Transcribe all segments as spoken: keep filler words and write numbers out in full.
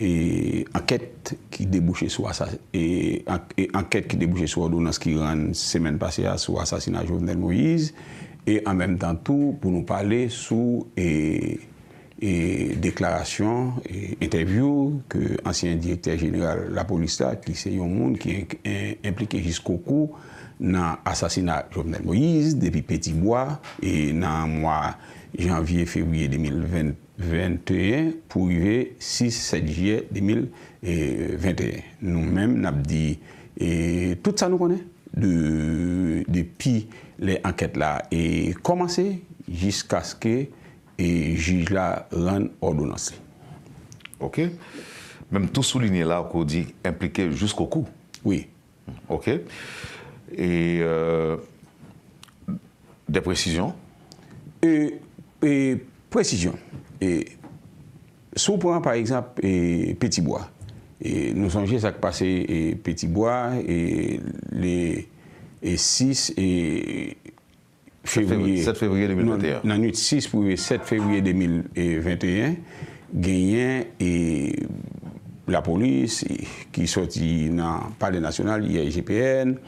et enquête qui débouchait sur et enquête qui débouchait sur ordonnance qui rend semaine passée sur assassinat Jovenel Moïse, et en même temps tout pour nous parler sous et, et déclaration et interview que ancien directeur général de la police là, qui c'est un monde qui est impliqué jusqu'au cou dans l'assassinat Jovenel Moïse depuis Petit Bois et dans le mois janvier février deux mille vingt vingt et un pour arriver six sept juillet deux mille vingt et un. Nous-mêmes, nous avons dit, et tout ça nous connaît, depuis les enquêtes là, et commencer jusqu'à ce que le juge là rende ordonnance. Ok. Même tout souligné là, qu'on dit impliqué jusqu'au cou. Oui. Ok. Et euh, des précisions et, et précisions. Et si on prend par exemple et Petit Bois, et nous songeons ça qui passe et Petit Bois et les et six et février, sept février deux mille vingt et un. Dans nuit six pour le sept février deux mille vingt et un, gagné et la police et, qui sortit dans le palais national, I C R E F,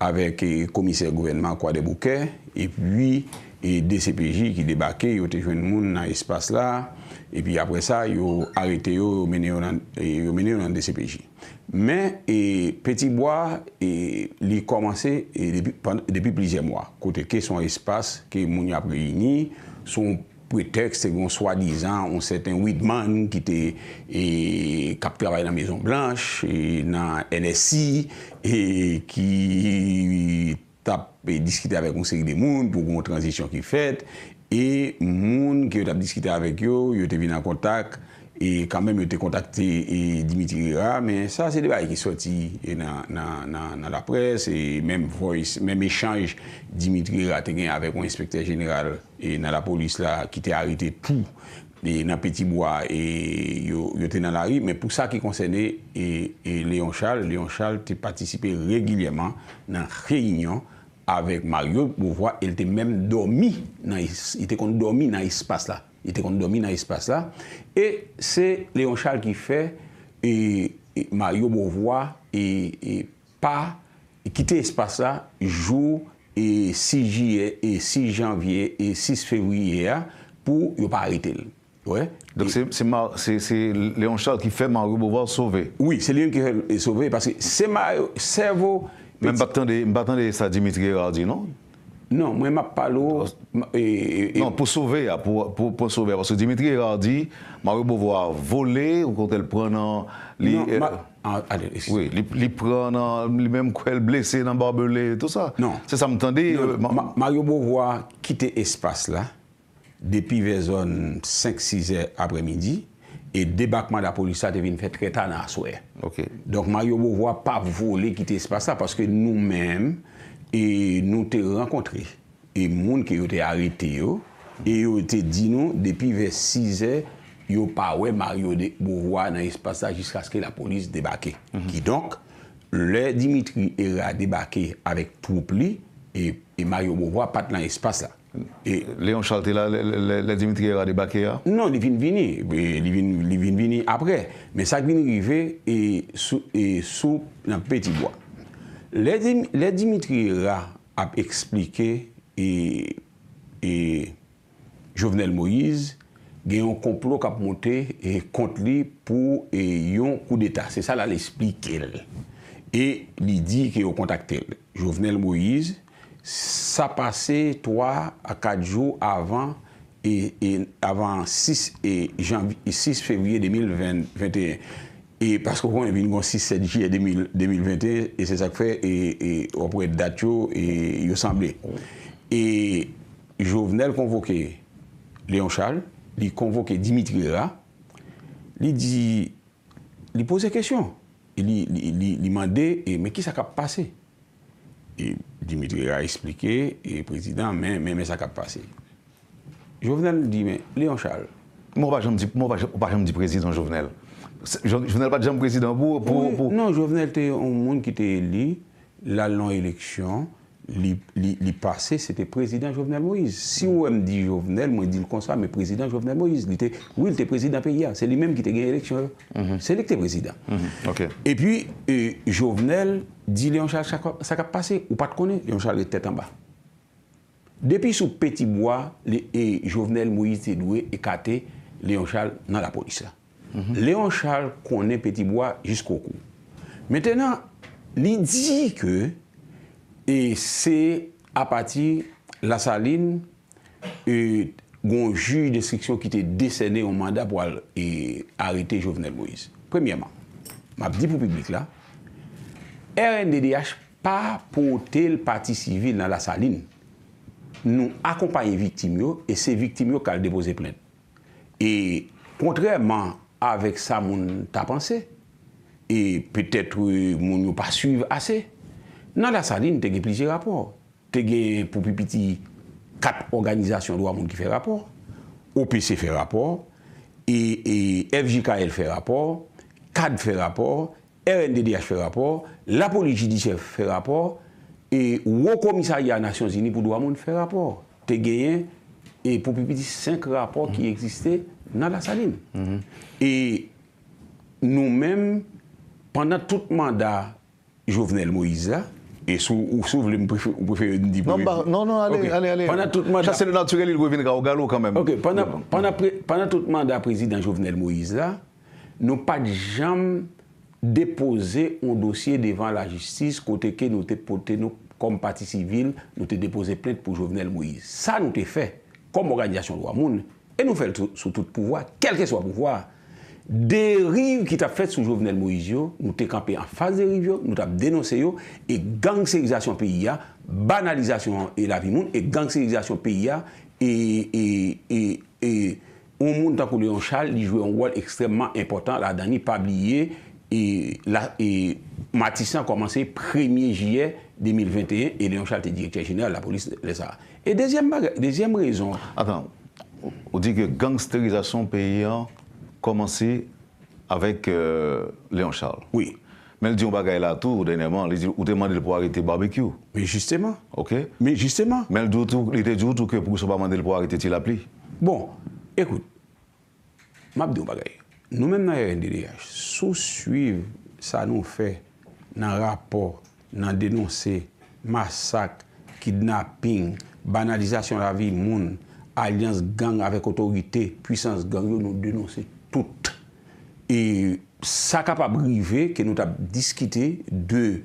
avec le commissaire gouvernement Croix des Bouquets, et puis et D C P J qui débarquait, ils ont joué le monde dans l'espace là, et puis après ça, ils ont arrêté, ils ont mené dans D C P J. Mais et Petit Bois, il a commencé depuis, depuis plusieurs mois. Côté que son espace, que les gens ont réuni, son prétexte, c'est soi-disant, un certain Widman qui était qui travaille dans la Maison Blanche, et dans N S C, et qui et discuter avec un série de monde pour une transition qui faite et monde qui ont discuté avec eux, ils étaient venus en contact et quand même ils étaient contactés et Dimitri Rira, mais ça c'est des bails qui sorti dans la presse et même voice, même échange Dimitri Rira était avec un inspecteur général et dans la police là qui était arrêté tout et dans Petit Bois et ils étaient dans la rue, mais pour ça qui concernait et, et Léon Charles, Léon Charles participait régulièrement dans réunion avec Mario Beauvoir, il était même dormi dans il était dormi dans l'espace là. Il était dormi dans l'espace là et c'est Léon Charles qui fait et, et Mario Beauvoir et, et pas quitter l'espace là jour et six juillet et six janvier et six février pour ne pas arrêter. Ouais. Donc c'est Léon Charles qui fait Mario Beauvoir sauver. Oui, c'est Léon qui fait sauver parce que c'est Mario cerveau. Mais je ne m'attendais ça Dimitri Rardi, non? Non, moi, je ne parle pas. Non, pour sauver, pour, pour, pour sauver. Parce que Dimitri Rardi, Mario Beauvoir voler ou quand elle prend dans les... Non, euh, ma... ah, allez, oui, il prend dans... Même quand elle blessée dans barbelé, tout ça. Non. C'est ça, m'attendais... Euh, ma... Mario Beauvoir quittait l'espace là, depuis vers zone cinq six heures après-midi, et le débarquement de la police a devenu fait très tard dans la soirée. Okay. Donc Mario Beauvoir n'a pas voulu quitter l'espace là parce que nous-mêmes, nous avons rencontrés. Et les gens qui ont été arrêtés, et ils ont dit nous, depuis vers six heures, ils n'ont pas vu Mario Beauvoir dans l'espace là jusqu'à ce que la police débarque. Mm-hmm. Qui donc, le Dimitri a débarqué avec troupe et, et Mario Beauvoir n'a pas dans l'espace là. Et Léon Charles, là, le Dimitri a débarqué? Non, il vient venir. Il vient venir après. Mais ça vient arriver et sous un Petit Bois. Le Dimitri a expliqué et, et Jovenel Moïse il y a un complot qui a monté et contre lui pour un coup d'État. C'est ça qu'il explique. Et il dit qu'il a contacté Jovenel Moïse. Ça passait trois à quatre jours avant et, et avant six février deux mille vingt et un. Et parce qu'on est venu six sept juillet deux mille vingt et un et c'est ça que fait et, et auprès de Datio et il semblait. Et Jovenel convoqué Léon Charles, il convoqué Dimitri Rira, il dit il posait question. Il demandait mais qui ça a passé? Et Dimitri a expliqué, et président, mais, mais, mais ça a passé. Jovenel dit, mais Léon Charles. Moi, je ne dis pas président Jovenel. Jovenel pas jamais président pour, pour, oui, pour... Non, Jovenel était un monde qui était élu, la longue élection, le passé, c'était président Jovenel Moïse. Si on me dit Jovenel, moi je dis comme ça, mais président Jovenel Moïse, il était, oui, il était président pays, c'est lui-même qui a gagné l'élection. C'est lui qui était président. Et puis, Jovenel dit Léon Charles, ça a passé, ou pas de connaître, Léon Charles est tête en bas. Depuis sous Petit Bois, Jovenel Moïse est doué, écarté Léon Charles dans la police. Léon Charles connaît Petit Bois jusqu'au cou. Maintenant, il dit que et c'est à partir de La Saline, et un juge d'instruction qui était décerné au mandat pour et arrêter Jovenel Moïse. Premièrement, je dis pour le public là, R N D D H pas porté le parti civil dans La Saline. Nous accompagnons les victimes et ces victimes qui ont déposé plainte. Et contrairement avec ça, mon ta pensé, et peut-être mon pas suivre assez. Dans La Saline, il y a plusieurs rapports. Il y a pour petit quatre organisations de droits qui font rapport, O P C fait rapport, et, et F J K L fait rapport, C A D fait rapport, R N D D H fait rapport, la police judiciaire fait rapport, et au commissariat des Nations Unies pour droits fait rapport. Il y a et pour petit cinq rapports qui existaient dans La Saline. Mm-hmm. Et nous-mêmes, pendant tout mandat Jovenel Moïse, et sous, ou sous, vous préférez me dire... Non, bah, non, non, allez, okay. allez, allez. Pendant tout mandat... Ça, c'est le naturel, il reviendra au galop quand même. Okay. Pendant, oui. pendant, pendant tout mandat président Jovenel Moïse, là, nous n'avons pas jamais déposé un dossier devant la justice, côté que nous avons, comme parti civil, nous avons déposé plainte pour Jovenel Moïse. Ça, nous avons fait, comme organisation de droit monde, et nous faisons sous tout pouvoir, quel que soit le pouvoir. Dérive qui t'a fait sous Jovenel Moïse, nous t'es campé en face des rives, nous t'as dénoncé, et gangstérisation pays, banalisation et la vie monde, et gangstérisation pays, et au monde tant que Léon Charles, il joue un rôle extrêmement important, la dernière, pas oublier, et, et Matissan a commencé premier juillet deux mille vingt et un, et Léon Charles était directeur général de la police, les a. Et deuxième, deuxième raison. Attends, on dit que gangstérisation pays, commencer avec euh, Léon Charles. Oui. Mais il dit on bagaille là tout dernièrement, il dit ou demander pour arrêter Barbecue. Mais justement. OK. Mais justement. Mais il dit tout, il était dit tout que pour ça pas demander pour arrêter Tilapli. Bon, écoute. M'a dit on bagaille. Nous-mêmes dans R N D D H, sous suivre ça nous fait dans rapport, dans dénoncer massacre, kidnapping, banalisation de la vie monde. Alliance gang avec autorité, puissance gang, nous dénonçons tout. Et ça capable arriver que nous avons discuté de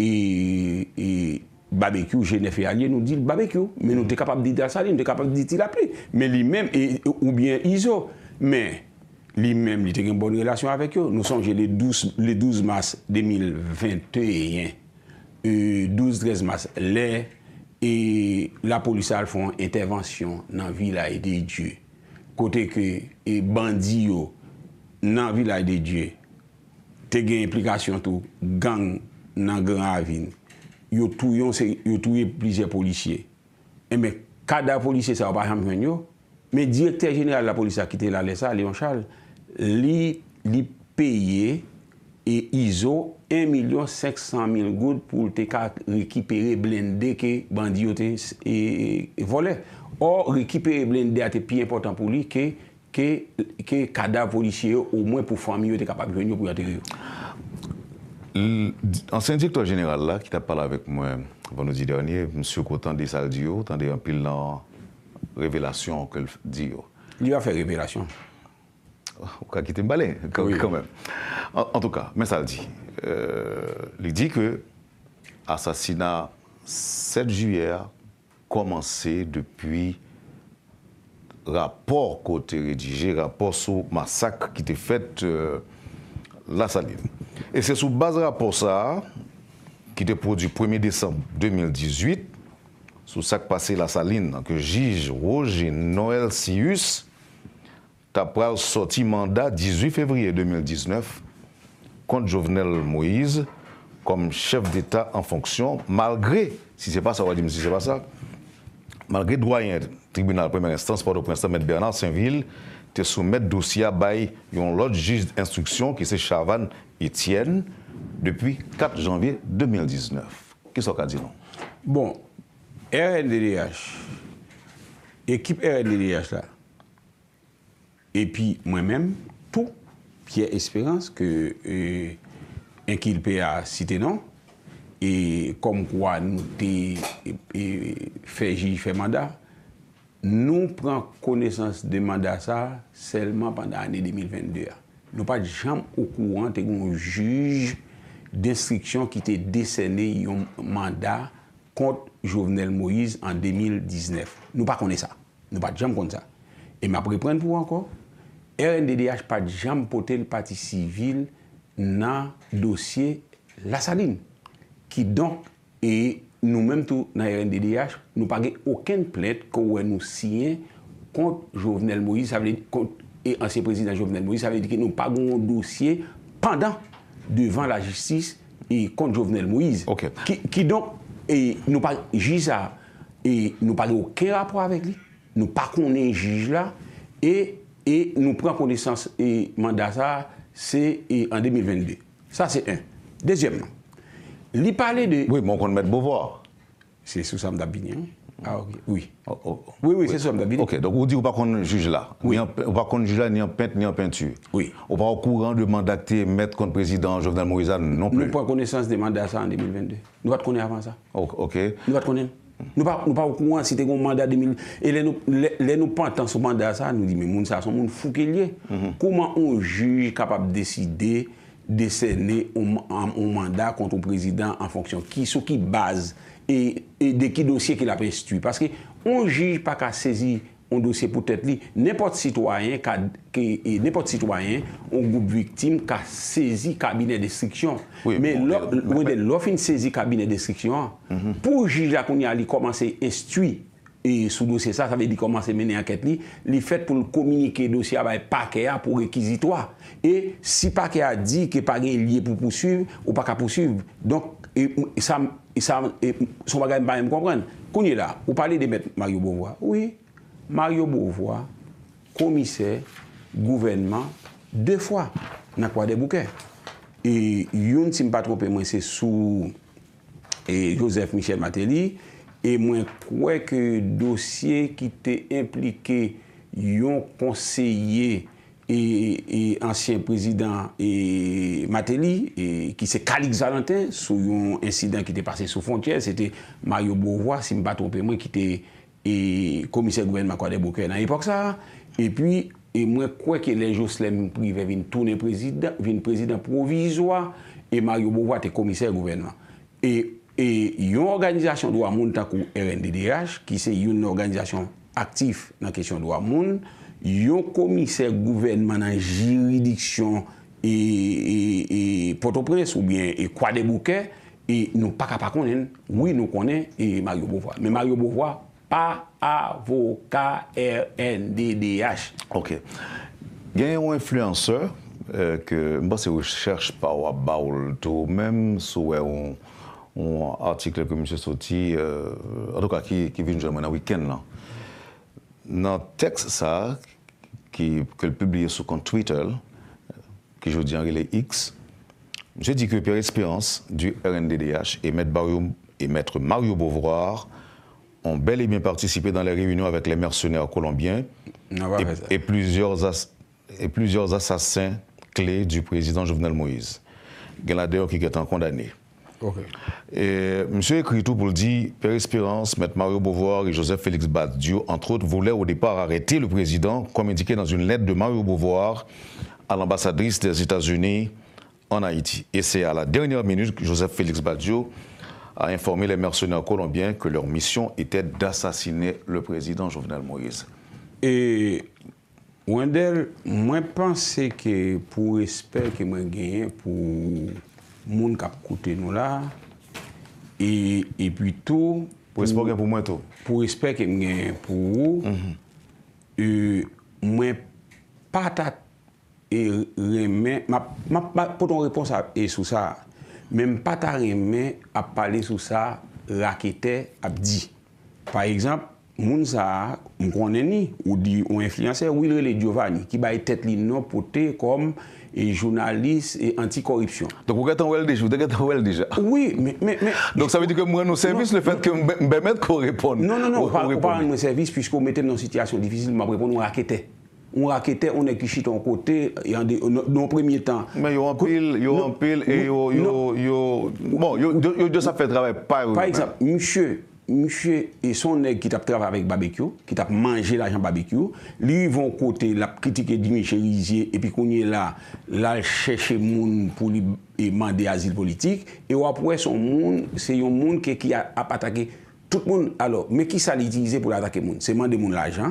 et, et Barbecue, Genève et Allier, nous dit Barbecue, mais nous sommes mm-hmm. capables de dire ça, nous sommes capables de dire l'appeler. Mais lui-même, ou bien I S O, mais lui-même, il a une bonne relation avec eux. Nous sommes les douze mars deux mille vingt et un, euh, douze treize mars, les. Et la police a fait une intervention dans la ville de Dieu. Côté que les bandits dans la ville de Dieu, ont eu une implication de gang dans la Grande Ravine. Ils ont tué plusieurs policiers. Et bien, cadre policier, ça n'a pas jamais fait. Mais le directeur général de la police a quitté la L S A, Léon Charles, il a payé et I S O un million cinq cent mille gouttes pour récupérer blindé que bandit et volé. Or, récupérer blindé était plus important pour lui que que que cadavre policier au moins pour famille était capable de venir pour atterrir. L'ancien directeur général là qui t'a parlé avec moi vendredi dernier, monsieur Cotandé de Saldio, attendez un pile dans révélation que dit. Il a fait révélation. Ou qu'a quitté balai quand même. En, en tout cas, mais ça le dit. Euh, il dit que l'assassinat sept juillet a commencé depuis rapport côté rédigé, rapport sur massacre qui était fait euh, La Saline. Et c'est sous base rapport ça qui était produit premier décembre deux mille dix-huit, sous ça qui passé La Saline, que juge Roger Noël Sius après sorti mandat dix-huit février deux mille dix-neuf contre Jovenel Moïse comme chef d'État en fonction, malgré, si c'est pas ça, si c'est pas ça, malgré doyen tribunal première instance, Port-au-Prince, M. Bernard Saint-Ville, te soumettre dossier à l'autre juge d'instruction qui c'est Chavannes Etienne depuis quatre janvier deux mille dix-neuf. Qui est-ce qu'a dit non? Bon, R N D D H, équipe R N D D H là, et puis moi-même, tout, Pierre Espérance, que euh, un qu'il peut citer non, et comme quoi nous t'es fait j'ai fait mandat, nous prenons connaissance de mandat ça seulement pendant l'année deux mille vingt-deux. Nous pas jamais au courant d'un juge d'instruction qui était décerné un mandat contre Jovenel Moïse en deux mille dix-neuf. Nous ne connaissons pas ça. Nous ne connaissons pas ça. Et je vais prendre pour encore. R N D D H pas jamais porté le parti civil dans le dossier La Saline. Qui donc, et nous-mêmes tout dans R N D D H, nous n'avons aucune plainte que nous signons contre Jovenel Moïse, ça veut dire contre l'ancien président Jovenel Moïse, ça veut dire que nous n'avons pas un dossier pendant devant la justice et contre Jovenel Moïse. Okay. Qui, qui donc, et nous pas juge ça, et nous pas aucun rapport avec lui, nous pas qu'on est juge là, et, et nous prenons connaissance et mandat ça, c'est en deux mille vingt-deux. Ça c'est un. Deuxièmement, lui parler de... Oui, mais on connaît Beauvoir. C'est sous Sam Dabignan. Ah, ok. Oui. Oh, oh. Oui, oui, oui. C'est sous Sam Dabignan. Ok, donc vous dites qu'on ne connaît pas le juge là. Oui. On ne connaît le juge là ni en peinture, ni en peinture. Oui. On ne va pas au courant de mandater maître contre président Jovenel Moïse non plus. Nous prenons connaissance des mandats ça en deux mille vingt-deux. Nous ne connaissons pas avant ça. Ok. Nous ne connaissons pas. Nous ne pas au courant si c'était un mandat deux mille. Et les nous les nous pendant ce mandat ça, nous disons, mais moun ça, son monde fou qu'il y ait. Comment un juge capable de décider décerner un mandat contre le président en fonction qui sur qui base et, et de qui dossier qu'il a instruit parce que on juge pas qu'à saisir un dossier pour tête li n'importe citoyen qui n'importe citoyen un groupe victime qui a saisi cabinet d'instruction oui, mais l'offre une saisie cabinet d'instruction mm-hmm. Pour juge là qu'on y a li commencer instruire et sous dossier ça, ça veut dire comment c'est mené enquête li, li fait pour communiquer dossier avec paquet pour réquisitoire. Et si paquet a dit que pas lié pour poursuivre ou pas qu'à poursuivre. Donc et, ça ça et, son bagage pas me comprendre. Qu'on est là, vous parlez de mettre Mario Beauvoir. Oui, Mario Beauvoir commissaire gouvernement deux fois dans quoi des bouquets. Et une si pas trompé moi c'est sous et Joseph Michel Matéli. Et moi, je crois que le dossier qui était impliqué, yon conseiller et, et ancien président et Matéli, et, qui c'est Calix Valentin, sur un incident qui était passé sous frontière, c'était Mario Beauvoir, si je ne me pas trompé, moi, qui était commissaire gouvernement de Bouquet dans l'époque ça. Et puis, et moi, je crois que les Jocelyne Privé viennent tourner président, viennent président provisoire, et Mario Beauvoir était commissaire gouvernement. Et, Et une organisation droit moun takou R N D D H, qui c'est une organisation active dans la question droit moun, un commissaire gouvernement dans juridiction et, et, et Port-au-Prince ou bien et Croix des Bouquets, et nous pas capable connaître, oui nous connaissons et Mario Beauvoir. Mais Mario Beauvoir, pas avocat R N D D H. Ok. Il y a un influenceur euh, que moi c'est recherche par Wabaul tout même sur un un article que M. Soti, euh, en tout cas qui, qui vient dans le week-end. Dans le texte ça, qui, que le publié sur compte Twitter, qui je dis en relais X, j'ai dit que Pierre Espérance du R N D D H et Maître, Barrio, et Maître Mario Beauvoir ont bel et bien participé dans les réunions avec les mercenaires colombiens non, et, et, plusieurs as, et plusieurs assassins clés du président Jovenel Moïse. Il y en a d'ailleurs qui est en condamné. Okay. Et, monsieur écrit tout pour le dire, Pierre Espérance, Maître Mario Beauvoir et Joseph Félix Badio, entre autres, voulaient au départ arrêter le président, comme indiqué dans une lettre de Mario Beauvoir à l'ambassadrice des États-Unis en Haïti. Et c'est à la dernière minute que Joseph Félix Badio a informé les mercenaires colombiens que leur mission était d'assassiner le président Jovenel Moïse. Et Wendel, moi pensais que pour respect que moi gagne pour... Moun kap koute nous là et et puis tout pour respect pour moi tout pour respect que m'gagne pour vous euh moi pas ta et remet m'a pour ton réponse et sur ça même pas ta remet à parler sur ça raquetait a dit par exemple moun ça m'connait ni ou dit on influenceur oui le Giovanni qui baille tête li non poté comme et journalistes et anticorruption. Donc, vous êtes en well déjà, vous êtes en well déjà. Oui, mais, mais, mais... Donc, ça veut dire que moi, nos services, non, le fait non, que me mettre qu'on réponde. Non, non, non, on parle de nos services, puisqu'on mettait dans une situation difficile, on répond, on raquettait. On raquettait, on est qui en côté, dans le premier temps. Mais ils ont pile, ils ont pile, et ils ont... Bon, ils ont ça fait travail, pas... Par exemple, monsieur... Monsieur et son nègre qui t'a travaillé avec Barbecue, qui t'a mangé l'argent Barbecue, lui ils vont côté la critiquer Dimitri Rira et puis qu'on est là, là chercher moun pour lui demander asile politique et après son monde, c'est un monde qui, qui a, a attaqué tout le monde alors, mais qui ça l'utiliser pour attaquer monde, c'est demander moun l'argent,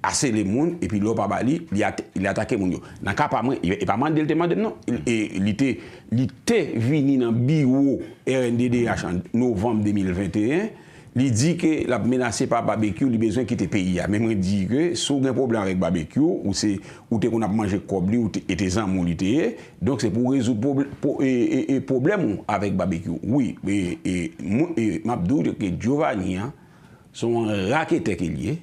assez les monde et puis l'autre pas bali, il a il attaqué moun yo. Dans cas pas moi, il pas mandé le demander non, et il était il était venu dans bureau R N D D H en novembre deux mille vingt et un. Il dit que la menacé par Barbecue, il a besoin de quitter le pays. Même il dit que si vous avez un problème avec Barbecue, ou c'est ou qu'on a mangé cobli ou tes amis ont. Donc c'est pour résoudre le problème avec Barbecue. Oui, et, et, et Mabdou que Giovanni sont un raqueteur qu'il est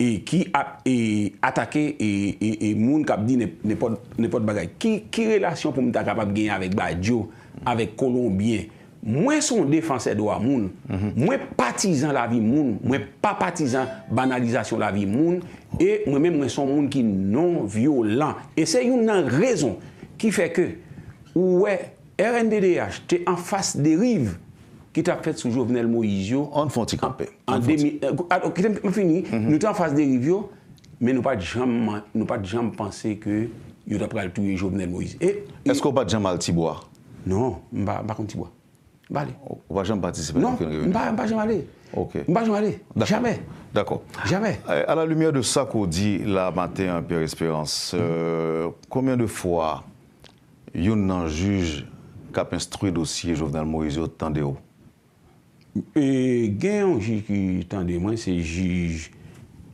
et qui a et attaqué et et, et moun qui a dit n'importe n'importe bagaille. Qui qui relation pour me capable de gagner avec Badio, avec Colombien? Moi, son défenseur de la moun, moi, partisan la vie moun, moi, pas partisan banalisation la vie moun, et moi-même, moi, son moun qui non violent. Et c'est une raison qui fait que, ouais, R N D D H, t'es en face des rives qui t'a fait sous Jovenel Moïse. On ne fait pas en deux mille. Alors, fini, nous t'es en face des rives, mais nous pas jamais, nous pas jamais pensé que nous t'as pris le tout Jovenel Moïse. Est-ce qu'on pas jamais mal Petit Bois? Non, pas contre Petit Bois. On va jamais participer. Non, on va jamais aller. On va jamais aller. Jamais. D'accord. Jamais. À la lumière de ça qu'on dit la matin, Pierre Espérance, euh, combien de fois un juge qui a instruit le dossier Jovenel Moïse tendez où? Et un juge qui tendez moi, c'est juge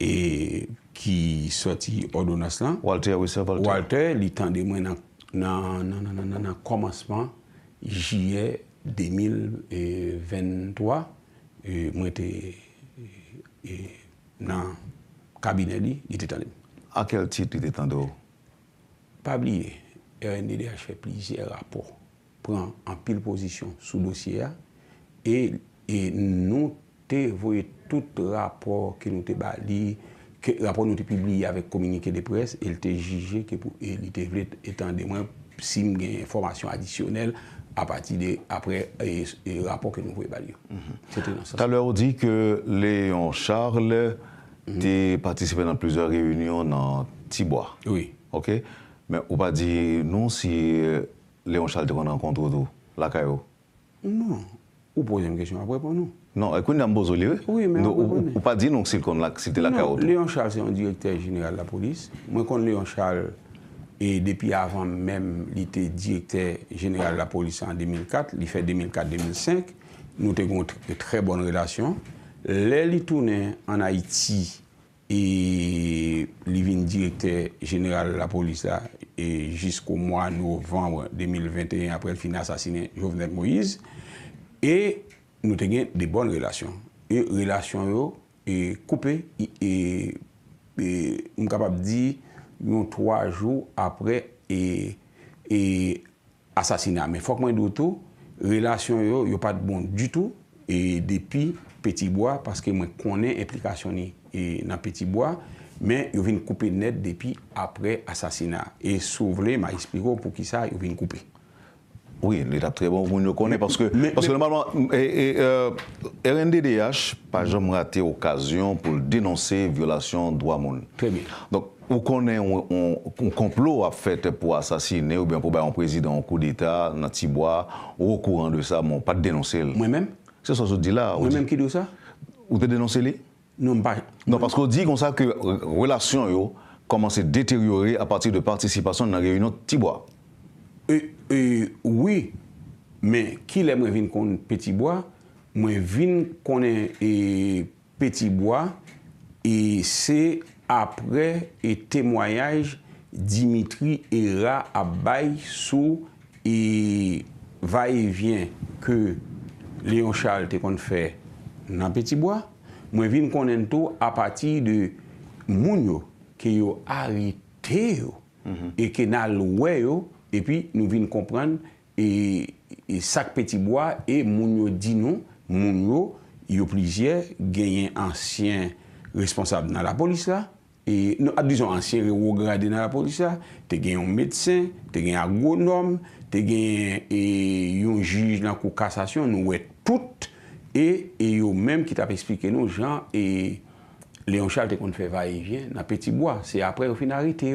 et qui sortit ordonnance là. Walter, oui c'est Walter. Walter, il tendez moi dans non non non non non commencement juillet deux mille vingt-trois, euh, moi j'étais dans le cabinet, il était en. À quel titre il était en dehors? Pas oublier, R N D D H fait plusieurs rapports, prend en pile position sous dossier et, et nous avons tout rapport qui nous était bali, que rapport nous était publié avec communiqué de presse, il était jugé que pour il était étant de moi si il y a une information additionnelle à partir de après le rapport que nous pouvons évaluer. Tout à l'heure, on dit que Léon Charles a participé dans plusieurs réunions dans Petit Bois. Oui. OK. Mais on pas dit non si Léon Charles te rencontre autour la caillou. Non. Vous posez une question après pour nous. Non, écoute, nous oui, mais on pas dit non si c'était la caillou. Léon Charles c'est un directeur général de la police. Moi, quand Léon Charles et depuis avant même, il était directeur général de la police en deux mille quatre, il fait deux mille quatre deux mille cinq, nous avons une très bonne relation. Il tournait en Haïti et il devient directeur général de la police jusqu'au mois de novembre deux mille vingt et un, après le final assassiné Jovenel Moïse. Et nous avons de bonnes relations. Et relations coupées, et je suis capable de dire, trois jours après et, et assassinat. Mais il faut que moi d'auto, relation yo yo pas de bon du tout et depuis Petit Bois parce que moi connais implication ni et dans Petit Bois mais yo vinn couper net depuis après assassinat et souvelé m'a expliqué pour qui ça yo vinn couper. Oui, l'étape très bon vous nous connaissez parce que mais, parce mais, que normalement et, et, euh, R N D D H pas jamais raté occasion pour dénoncer violation droit monde. Très bien. Donc ou qu'on ait un complot à faire pour assassiner ou bien pour un président en coup d'État, dans Petit Bois, ou au courant de ça, mais pas de dénoncer. Moi-même? C'est ça que je dis là. Moi-même qui dit ça? Ou de dénoncer les? Non, pas. Non, parce qu'on dit comme ça que les relations commencent à détériorer à partir de participation dans la réunion de Petit Bois. Oui, mais qui l'aime venir contre Petit Bois? Moi, venir contre Petit Bois, et c'est après et témoignage Dimitri Rira a bail sous et va-et-vient que Léon Charles te qu'on fait dans Petit Bois. Moi vinn connait tout à partir de Mounio qui yo arrêté yo mm -hmm. et qui n'a loué yo Et puis, nous venons comprendre et, et sac Petit Bois et Mounio dit nous, Mounio, il y a plusieurs gagnants anciens responsables dans la police là. Et nous disons anciens regradés dans la police là. Tu as un médecin, tu as un agronome, tu as un juge dans la cour de cassation, nous sommes toutes. Et eux même qui t'a expliqué nous, Jean et Léon Charles, qu'on fait va-et-vient dans Petit Bois. C'est après au finalité.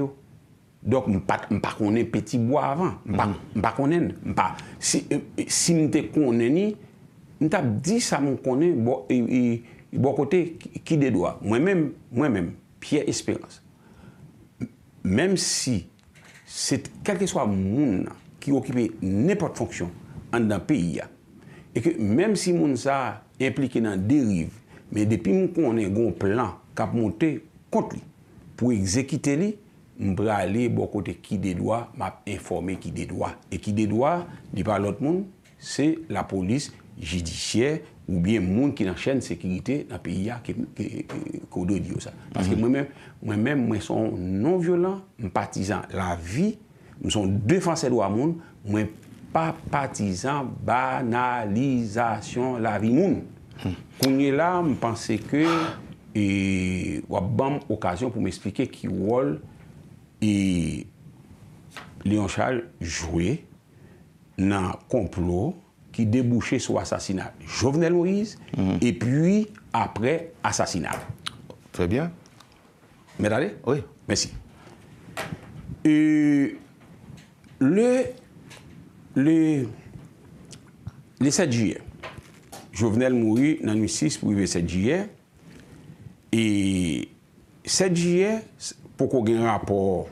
Donc, je ne connais pas Petit Bois avant. Je ne connais pas. Si je ne connais pas, je dis ça, je connais bon côté qui des doigts. Moi-même, moi-même, Pierre Espérance, même si c'est quel que soit le monde qui occupe n'importe quelle fonction dans un pays, et que même si moun sa impliqué dans dérive, mais depuis moun connaît un plan qui a monté contre lui pour exécuter lui, m'bral aller bon côté qui des doigts, m'a informé qui des doigts et qui des doigts, dit par l'autre monde, c'est la police judiciaire ou bien monde qui enchaîne sécurité dans pays qui qui dit ça. Parce que moi-même, moi-même moi sont non violent, partisan la vie, nous sommes défenseurs droits monde, moi pas partisan banalisation la vie moun. Qu'on est là, je pense que et ou a bam occasion pour m'expliquer qui rôle et Léon Charles jouait dans un complot qui débouchait sur l'assassinat de Jovenel Moïse mm-hmm. et puis après assassinat. Très bien. Mais allez, oui, merci. Et le Le, le sept juillet, Jovenel mourit dans le six pour le sept juillet. Et sept juillet, pour qu'on ait un rapport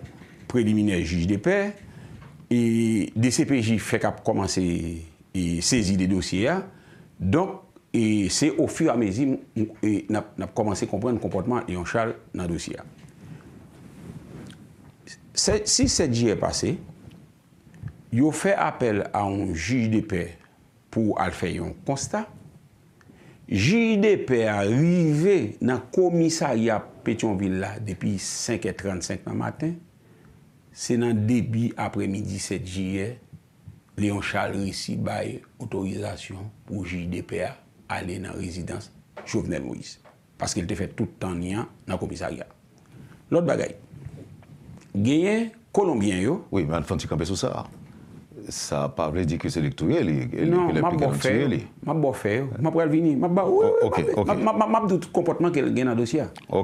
préliminaire juge de paix, et D C P J fait commencer à saisir des dossiers. Donc, c'est au fur et à mesure qu'on a commencé à comprendre le comportement de Léon Charles dans le dossier. Si sept juillet est passé, il a fait appel à un juge de paix pour faire un constat. Le juge de paix est arrivé dans le commissariat Pétionville depuis cinq heures trente-cinq le matin. C'est dans le début après-midi sept juillet, Léon Charles réussit par autorisation pour le juge de paix aller dans la résidence Jovenel Moïse. Parce qu'il a fait tout le temps dans le commissariat. L'autre bagaille, il y a un Colombien. Oui, mais il faut camper sur ça. Ça n'a pas dit que c'est électorel. Non, je ne vais faire. Je ne vais pas venir. Je ne vais pas comportement qu'elle gagne dans le dossier. Quand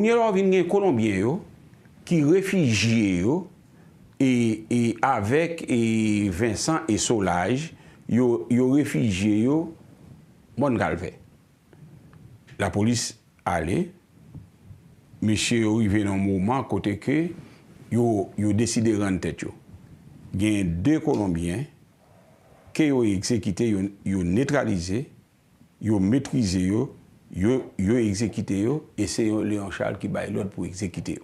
il y a des Colombiens qui réfugiés et avec Vincent et Solages, ils réfugiés, bon galvé. La police allait, monsieur arrivé dans un moment côté que ils décidé de rendre tête. Il y a deux Colombiens qui ont exécuté, qui ont neutralisé, qui ont maîtrisé, qui ont exécuté, et c'est Léon Charles qui bat l'autre pour exécuter.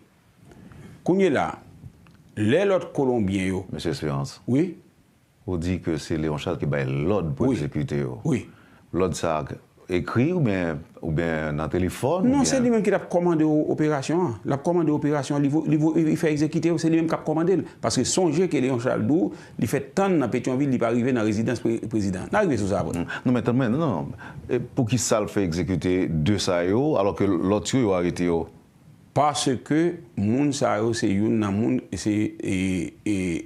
Quand là, les autres Colombiens. Monsieur Espérance. Oui. On dit que c'est Léon Charles qui bat l'autre pour oui. exécuter. Oui. L'autre, ça écrit ou bien, ou bien dans le téléphone? Non, c'est lui-même qui a commandé l'opération. Il a commandé l'opération, il fait exécuter, c'est lui-même qui a commandé. Parce que songez que Léon Charles Dou, il fait tant dans Pétionville, il n'est pas arrivé dans la résidence président. Il arrivé sur ça après. Non, mais non, non. Et pour qui ça le fait exécuter deux ça alors que l'autre a arrêté? Parce que moun ça c'est une moun c'est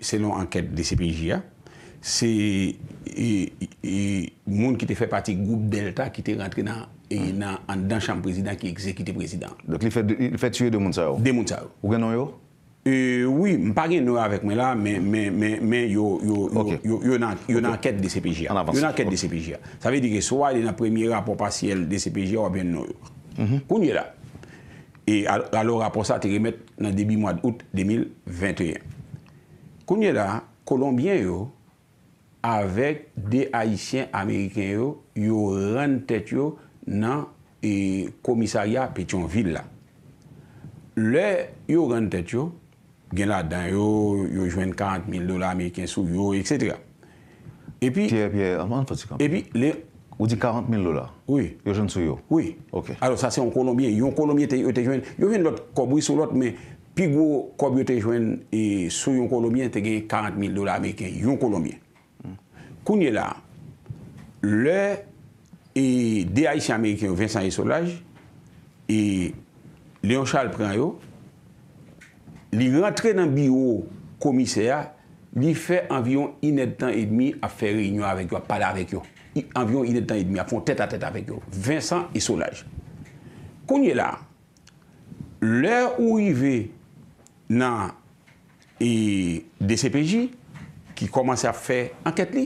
selon enquête de C P J. C'est le monde qui fait partie du groupe Delta qui est rentré dans la chambre président qui exécute le président. Donc il fait, il fait tuer deux Mounsao. Deux Mounsao. Vous avez un euh, oui, je ne parle pas avec moi là, mais il y a une enquête de C P J. En il y a une enquête okay. de C P J. Ça veut dire que soit il y a un premier rapport partiel de C P J ou bien non. Quand il y a là. Et alors, le rapport ça te remet dans le début mois d'août deux mille vingt et un. Quand il y a là, Colombien yo, avec des Haïtiens américains, ils rendent tête dans le commissariat Pétionville. Là, ils rendent tête, ils joignent quarante mille dollars américains sur eux, et cetera. Et puis, Pierre, Pierre, et puis les... Vous dites quarante mille dollars? Oui. Ils joignent sur eux? Oui. Okay. Alors ça, c'est un Colombien. Ils ont Colombien, ils ont joignent l'autre, ils ont sur l'autre, mais Puis, gros, quand vous avez sous un Colombien, vous avez quarante mille dollars américains, un Colombien. Quand vous là, le des Haïtiens américains, Vincent Solages, et Léon Charles prend, il rentre dans le bureau commissaire, il fait environ une temps et demi à faire réunion avec eux, à parler avec eux. Environ une temps et demi à faire tête à tête avec eux. Vincent Solages. Quand vous là, l'heure où il arrive dans le D C P J, qui commence à faire enquête,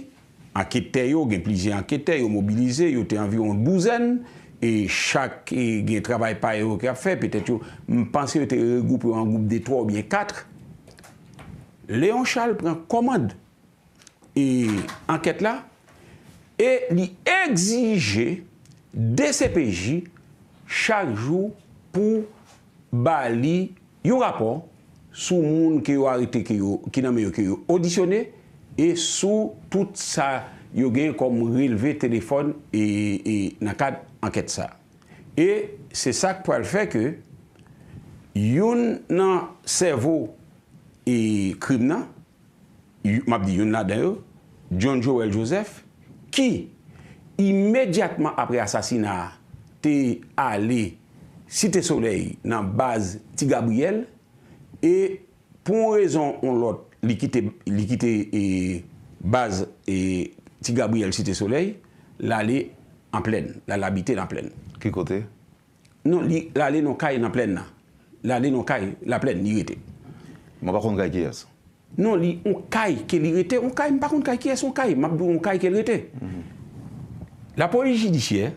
enquêteurs, il y a plusieurs enquêteurs, ils ont mobilisé, ils ont environ une douzaine, et chaque travail par eux qui a fait, peut-être, je pense qu'ils étaient regroupés en groupe de trois ou bien quatre. Léon Charles prend commande et enquête là, et il exige D C P J chaque jour pour bali un rapport sur les gens qui ont arrêté, qui ont auditionné, et sur tout ça, ils ont gagné comme relevé téléphone et, et dans le cadre d'enquête ça. Et c'est ça qui peut faire que, yon nan cerveau et criminel, m'a dit yon là d'ailleurs, John Joel Joseph, qui immédiatement après l'assassinat, est allé Cité Soleil dans la base Ti Gabriel, et pour une raison ou l'autre, il quitte base et Ti Gabriel Cité Soleil, l'aller en pleine, l'habiter en pleine. Qui côté? Non, l'aller non caille en pleine. L'aller non caille, la pleine, il était. Je ne sais pas contre qui est. Non, il on caille qu'il était, on caille, par contre qui est son caille, m'a on caille qu'il était. La police judiciaire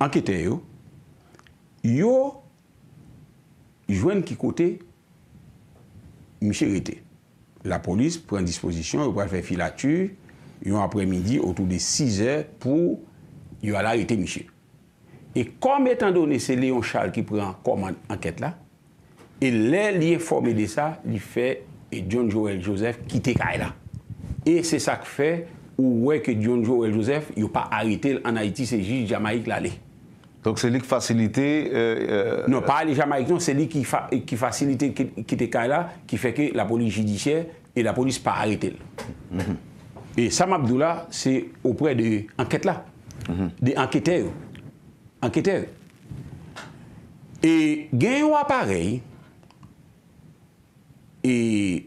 enquêtait. Yo, jouen qui côté, monsieur était. La police prend disposition, ils peuvent faire filature, ils ont après-midi autour de six heures pour ils arrêter monsieur. Et comme étant donné c'est Léon Charles qui prend commande enquête là, et là, il est informé de ça, il fait et John Joel Joseph quitter là. Et c'est ça que fait ou ouais que John Joel Joseph, il n'a pas arrêté en Haïti, c'est juste Jamaïque l'aller. Donc c'est lui qui facilite... Euh, non, pas les Jamaïcains, c'est lui qui, fa qui facilite qui, qui était là, qui fait que la police judiciaire et la police pas arrêté. Mm -hmm. Et Sam Abdoula, c'est auprès de enquête là, mm -hmm. des enquêteurs. Enquêteurs. Et il y a un appareil, et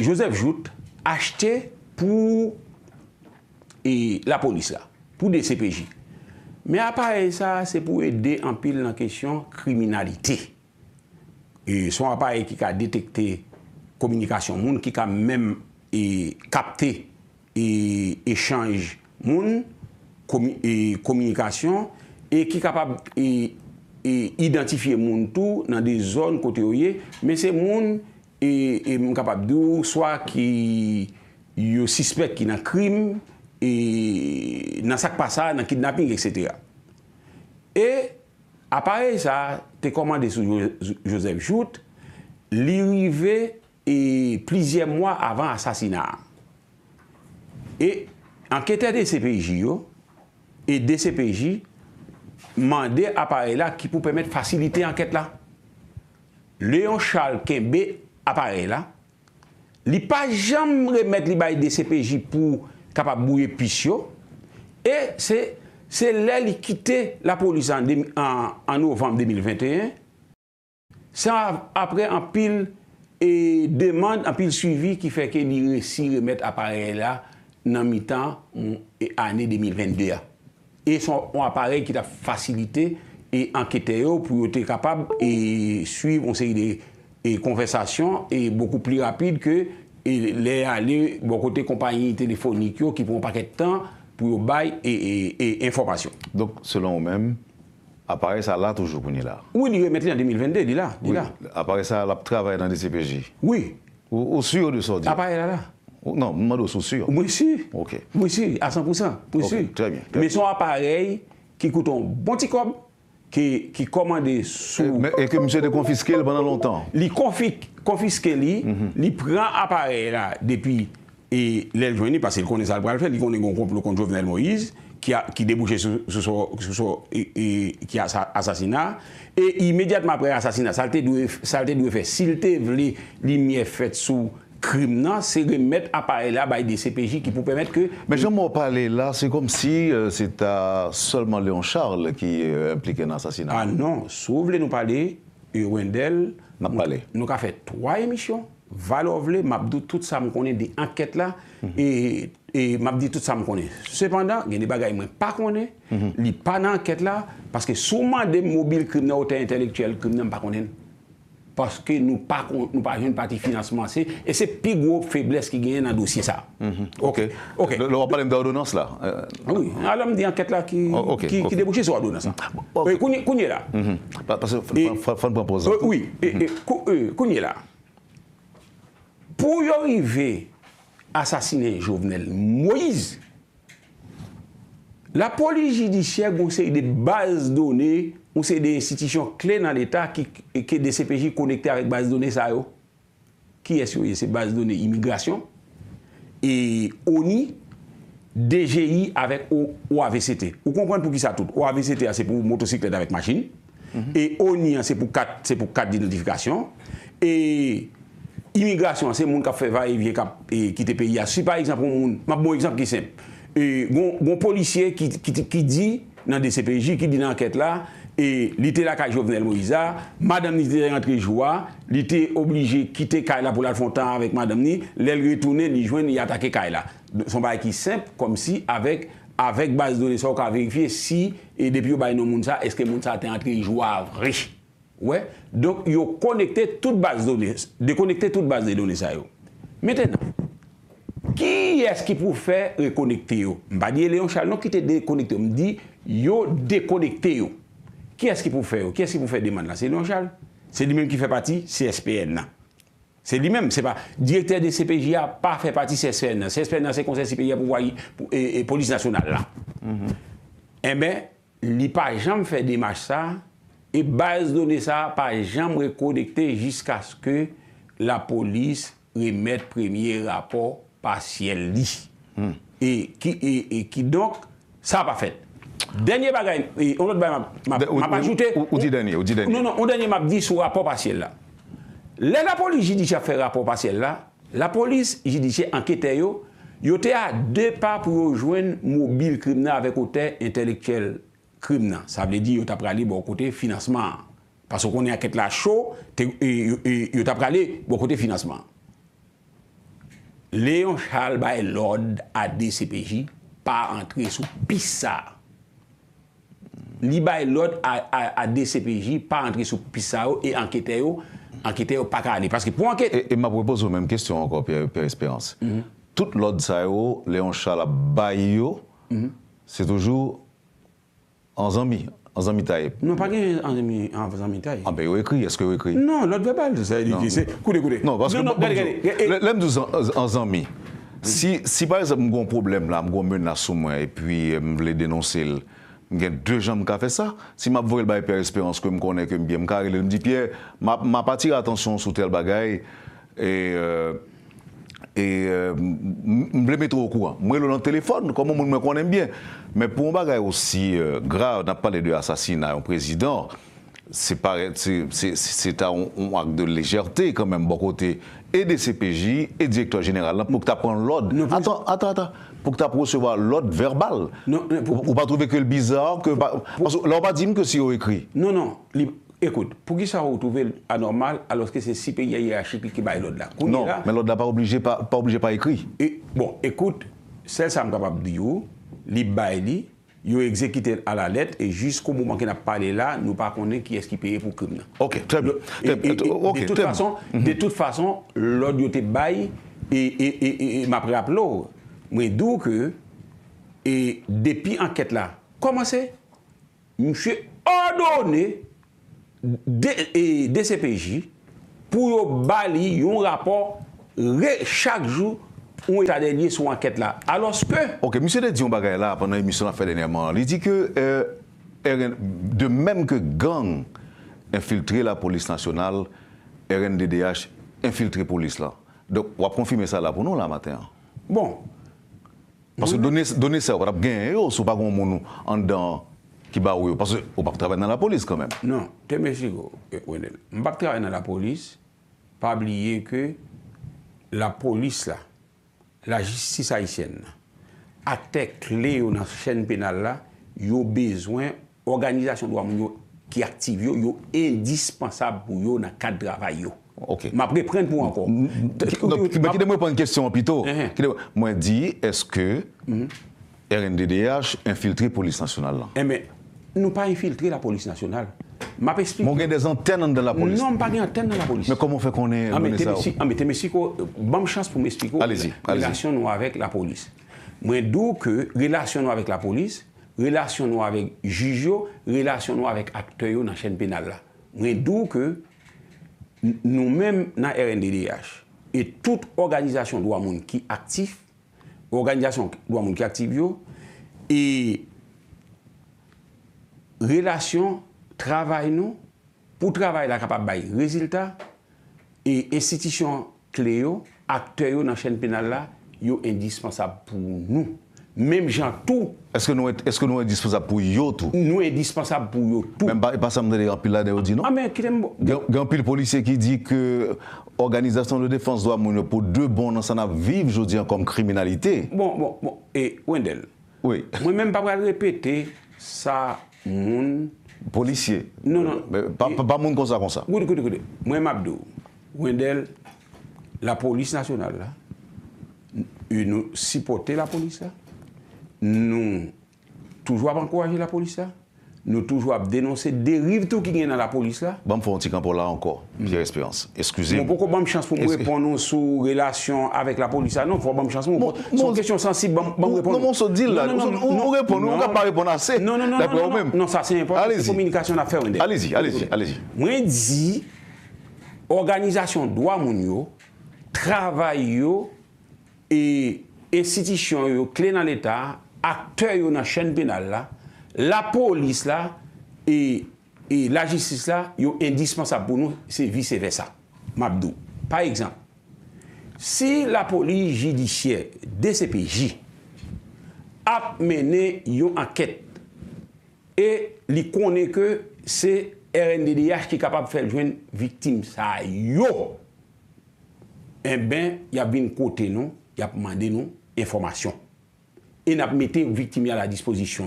Joseph Jout acheté pour et la police là, pour des C P J. Mais appareil ça, c'est pour aider en pile dans la question criminalité. Et son appareil qui a détecté communication moun, qui a même et, capté et échange moun, commu, et, communication, et qui est capable d'identifier moun tout dans des zones côté ouye, mais c'est moun et, et capable de soit qui yo suspect qui n'a crime, et dans ce qui passe, dans le kidnapping, et cetera. Et après ça, tu as commandé sur Joseph Jout, l'arrivée et plusieurs mois avant l'assassinat. Et enquêteur de C P J et de C P J demandé à l'appareil là qui pour permettre de faciliter l'enquête là. Léon Charles Kembe, appareil là, il n'a pas jamais remettre les bails de C P J pour capable de bouiller Pichot. Et c'est là qu'il quittait la police en, en, en novembre deux mille vingt et un. C'est après un pile et demande, un pile suivi qui fait qu'il réussit à remettre l'appareil là dans mi-temps et année deux mille vingt-deux. Et son appareil qui a facilité et enquêté pour être capable de suivre une série de conversations et beaucoup plus rapide que et les aller bon côté compagnie téléphonique qui prend un paquet de temps pour bail et, et, et information. Donc selon vous-même, appareil ça là toujours qu'on est là. Oui, il est maintenant en deux mille vingt-deux, il est là, il oui. là. Appareil ça là travaille dans des C P J. Oui. Au sûr de sortir. Appareil là là. Non, moi je suis sûr. Oui, si. OK. Oui, si, à cent pour cent. Oui, okay, si. Très bien. Très mais bien. Son appareil qui coûte un bon petit cob qui qui commandé sous et, et que monsieur de confisqué pendant longtemps. Il confisque confisqué lui, il prend appareil là depuis et les joignit parce qu'il connaît ça le faire, il connaît un complot contre Jovenel Moïse qui, a, qui débouchait sur son assassinat. Et immédiatement après l'assassinat, ça a été fait. S'il te voulait lumière faite sous crime, c'est remettre appareil là par des C P J qui pour permettre que... Mais je m'en parlais là, c'est comme si euh, c'était seulement Léon Charles qui euh, impliquait dans l'assassinat. Ah non, sauf les nous parler, et Wendel, nous avons fait trois émissions. Valovle, m'a dit tout ça me connaît des enquêtes là mm -hmm. et et m'a dit tout ça me connaît. Cependant, il y a des bagages moi pas connaît, mm -hmm. li pas dans enquête là parce que souvent des mobiles criminels ou intellectuels criminels pas connaît. Parce que nous pas nous pas une partie financement c'est et c'est plus gros faiblesse qui gagne dans dossier ça. Mm -hmm. OK. OK. On va parler d'ordonnance là. Euh, oui, alors me dit enquête là qui oh, okay, qui, okay. qui débouchait sur ordonnance. Oui, Kounye là. Parce que faut proposer. Oui, Kounye là. Pour y arriver à assassiner Jovenel Moïse, la police judiciaire conseille des bases de données, ou c'est des institutions clés dans l'État qui est des C P J connectés avec bases de données. Ça yo. Qui est-ce que ces bases de données? Immigration, et O N I, D G I avec O A V C T. Vous comprenez pour qui ça tout? O A V C T, c'est pour motocyclette avec machine. Mm-hmm. Et O N I, c'est pour quatre d'identification. Et... immigration, c'est les gens qui font et qui te pays. Si par exemple, un bon exemple qui est simple, un policier qui, qui, qui dit dans des C P J, qui dit dans l'enquête là, et il était là avec Jovenel Moïse, madame était rentrée joie, il était obligé de quitter Kaila pour la fontaine avec madame ni, elle retournait, il joint, il attaquait Kaila. Son bail qui est simple, comme si avec avec base de données, ça on a vérifié si et depuis on bail non monde ça, est-ce que monde ça était rentré joie vrai. Ouais. Donc, ils ont connecté toute base de données, déconnecté toute base de données. Maintenant, qui est-ce qui peut faire reconnecter? Je ne dis pas Léon Charles, non, qui te déconnecté. Je me dis, ils ont déconnecté. Qui est-ce qui peut faire? Qui est-ce qui peut faire demande là? C'est Léon Charles. C'est lui-même qui fait partie du C S P N. C'est lui-même, c'est pas directeur de C P J n'a pas fait partie du C S P N. C S P N, c'est le Conseil C P J pour la police nationale. Là. Mm-hmm. Eh bien, il n'a pas jamais fait des matchs ça. Et base de données ça, pas jamais reconnecté jusqu'à ce que la police remette le premier rapport partiel. Mm. Et, qui, et, et qui donc, ça n'a pas fait. Dernier bagage, on a ajouté. Ou dit dernier, ou dit dernier. Non, non, on dernier m'a dit sur le rapport partiel là. Là, la police judiciaire fait rapport partiel là. La police judiciaire enquêtait yo, yo était à deux pas pour rejoindre mobile criminel avec auteur intellectuel. Ça veut dire que tu as aller bon côté financement. Parce qu'on est à quête la chaud, tu as aller bon côté financement. Léon Charles Bay l'ordre à D C P J pas entrer sous Pissa. Li bay l'ordre à D C P J pas entrer sous Pissa et enquêter enquêter pas aller parce que pour enquêter. Et m'a propose même question encore Pierre Espérance. Mm -hmm. Toute l'ordre ça Léon Charles Bay yo, mm -hmm. c'est toujours en Zambie, en Zambie taille. Non, pas en Zambie, en Zambie taille. Ah ben, vous écrit, est-ce que vous écrit? Non, l'autre verbal, ça veut dire que c'est... Coudez, coudez. Non, parce que... Non, non, regardez, regardez. En Zambie, si par exemple, j'ai un problème là, j'ai un menace sur moi, et puis je voulais dénoncer, j'ai deux gens qui ont fait ça, si je vois le bail Pierre Espérance, que je connais, que je bien, je me dis, Pierre, je partir attention sur tel bagaille, et... Et euh, je le mets au courant. Je le mets au téléphone, comme on me connaît bien. Mais pour un bagage aussi euh, grave, on n'a pas les deux assassinats à un président, c'est un acte de légèreté quand même, bon côté, et des C P J, et directeur général, là, pour que tu apprennes l'ordre. Attends, attends, attends. Pour que tu recevoir l'ordre verbal. Non, non, pour, ou pas trouver que le bizarre, que... Pour, parce que là, on va dire que si on écrit. Non, non. Écoute, pour qui ça retrouver anormal alors que c'est si pays hiérarchique qui baille l'autre là? Non, mais l'autre là pas obligé pas, pas obligé pas écrit. Et, bon, écoute, celle ça me capable de dire, les bailli, ils ont exécuté à la lettre et jusqu'au moment qu'on a parlé là, nous pas connaît qui est-ce qui paye pour crime. OK, très bien. Et, et, et, okay, de toute très façon, bien. De toute façon, l'autre yo te baille et et et, et, et m'a rappelé moi d'où que et depuis enquête là, comment c'est monsieur ordonné D C P J pour bali un rapport chaque jour on est à délier sur enquête là alors que OK monsieur de Dion Bagay là pendant l'émission a fait dernièrement il dit que euh, de même que gang infiltré la police nationale R N D D H infiltré police là donc on va confirmer ça là pour nous là matin bon Parce que donner donner ça, on va gagner ou pas grand monde en dedans qui va où parce que on va travailler dans la police quand même. Non, tu me dis on ne va pas travailler dans la police, pas oublier que la police là, la justice haïtienne à tes clés dans la chaîne pénale là, il y a besoin organisation droit qui active yo, yo indispensable pour yo dans cadre travail yo. OK. M'a prendre pour encore. Mais qui demande pas une question plutôt. Moi dit est-ce que R N D D H infiltré police nationale là? Eh mais nous pas infiltré la police nationale. M'a expliquer. On gagne des antennes dans la police. Non, pas des antennes dans la police. Mais comment fait qu'on est on est ça? Ah mais Mexico, bonne chance pour m'expliquer. Allez-y. Relation avec la police. Moi d'où que relation avec la police relation avec juge, relation avec acteur dans la chaîne pénale. Mais d'où que nous-mêmes, dans R N D D H, et toute organisation de droit monde qui active, organisation de droit monde qui active, et relation, travail, nous, pour travail, la capable de résultat, et institution clé, acteur dans la chaîne pénale, est indispensable pour nous. Même gens tout. Est-ce que nous est-ce que nous est dispensable pour yo tout? Nous est dispensable pour yo tout. Même pas ça me donne remplir là d'ailleurs dit non. Ah mais qui aime grand pile policier qui dit que organisation de défense doit pour deux bons ensemble vivre je dis comme criminalité. Bon bon bon et Wendel. Oui. Moi même pas pas répéter ça mon policier. Non non. Mais pas pas monde comme ça comme ça. Goudi goudi goudi. Moi Mabdou. Wendel la police nationale là nous supporter la police là. Nous toujours encourager la police là, nous toujours dénoncer dérive tout qui vient dans la police là. Bon, faut un petit camp là encore, Pierre Espérance. Excusez-moi. Beaucoup bonne chance pour me répondre sous relation avec la police là. Non, faut bonne chance. Mon question sensible, bon répondre. Non, on se dit là, on répond, on va pas répondre assez. Non, non, non, non. Non, ça c'est important. Communication à faire. Allez-y, allez-y, allez-y. Moi dit organisation droit Mounio, travail yo et institution yo clé dans l'état. Acteurs dans la chaîne pénale, là, la police là, et, et la justice là, sont indispensables pour nous, c'est vice-versa. Mabdou. Par exemple, si la police judiciaire, D C P J, a mené une enquête et elle connaît que c'est R N D D H qui est capable de faire jouer une victime, ça yo, eh bien, il y a bien côté nous, il y a demandé nous information. Et nous mettons victime à la disposition.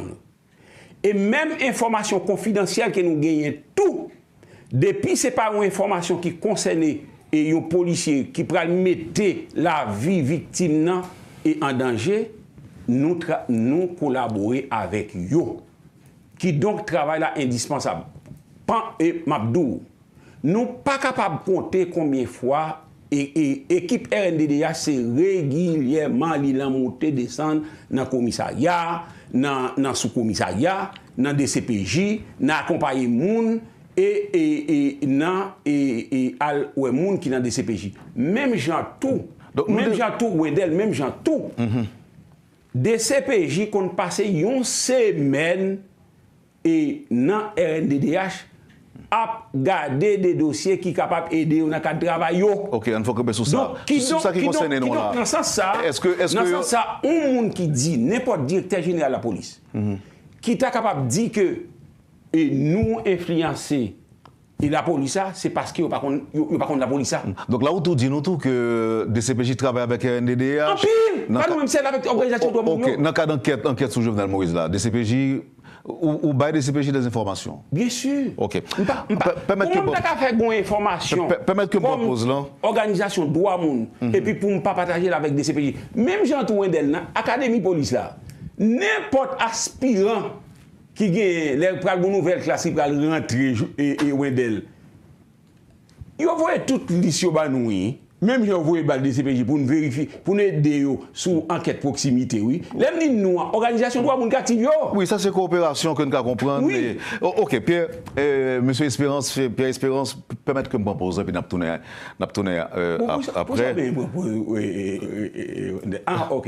Et même information confidentielle que nous gagnons tout, depuis ce n'est pas une information qui concernait un policier qui mettait la vie victime et en danger, nous, nous collaborons avec eux. Qui donc travaille là indispensable. Pan et Mabdou, nous ne sommes pas capables de compter combien de fois. Et l'équipe R N D D H c'est régulièrement monter, descendre dans le commissariat, dans le sous-commissariat, dans le D C P J, dans l'accompagner moun et dans les moun qui dans le D C P J. Même gens tout, même gens tout, Wendel, même gens tout. D C P J qu'on passe une semaine et dans R N D D H à garder des dossiers qui sont capables d'aider dans le cadre de travail. Ok, on faut que sur ça. Qui donc, ça qui concerne nous là. Dans ce sens, est-ce que est-ce que ça un monde qui dit n'importe directeur général de la police mm-hmm. qui est capable de dire que et nous influencer et la police c'est parce qu'il n'y a pas contre la police. Donc là où tout dit nous tout que D C P J travaille avec R N D D H. En pile, pas nous même celle avec organisation de l'homme. OK, dans le cadre d'enquête enquête sur Jovenel Moïse là, D C P J ou bail de C P J des informations. Bien sûr. OK. Permettez que pas faire des informations. Permettez que moi pose là. Organisation droit monde et puis pour ne pas partager avec des C P J. Même Jean Touendel là, académie police là. N'importe aspirant qui gagne les pral bon nouvelle classe qui va rentrer et et Wendel. Yo voyez toute liste yo banoui. Même j'ai envoyé balle de C P J pour nous vérifier, pour nous aider sous enquête proximité, oui. L'homme nous, organisation doit nous activer. Oui, ça c'est coopération que nous devons comprendre. Oui. Et... Oh, ok, Pierre, euh, Monsieur Espérance, Pierre Espérance, permettre que je me pose, puis nous tourner après. Ah, ok.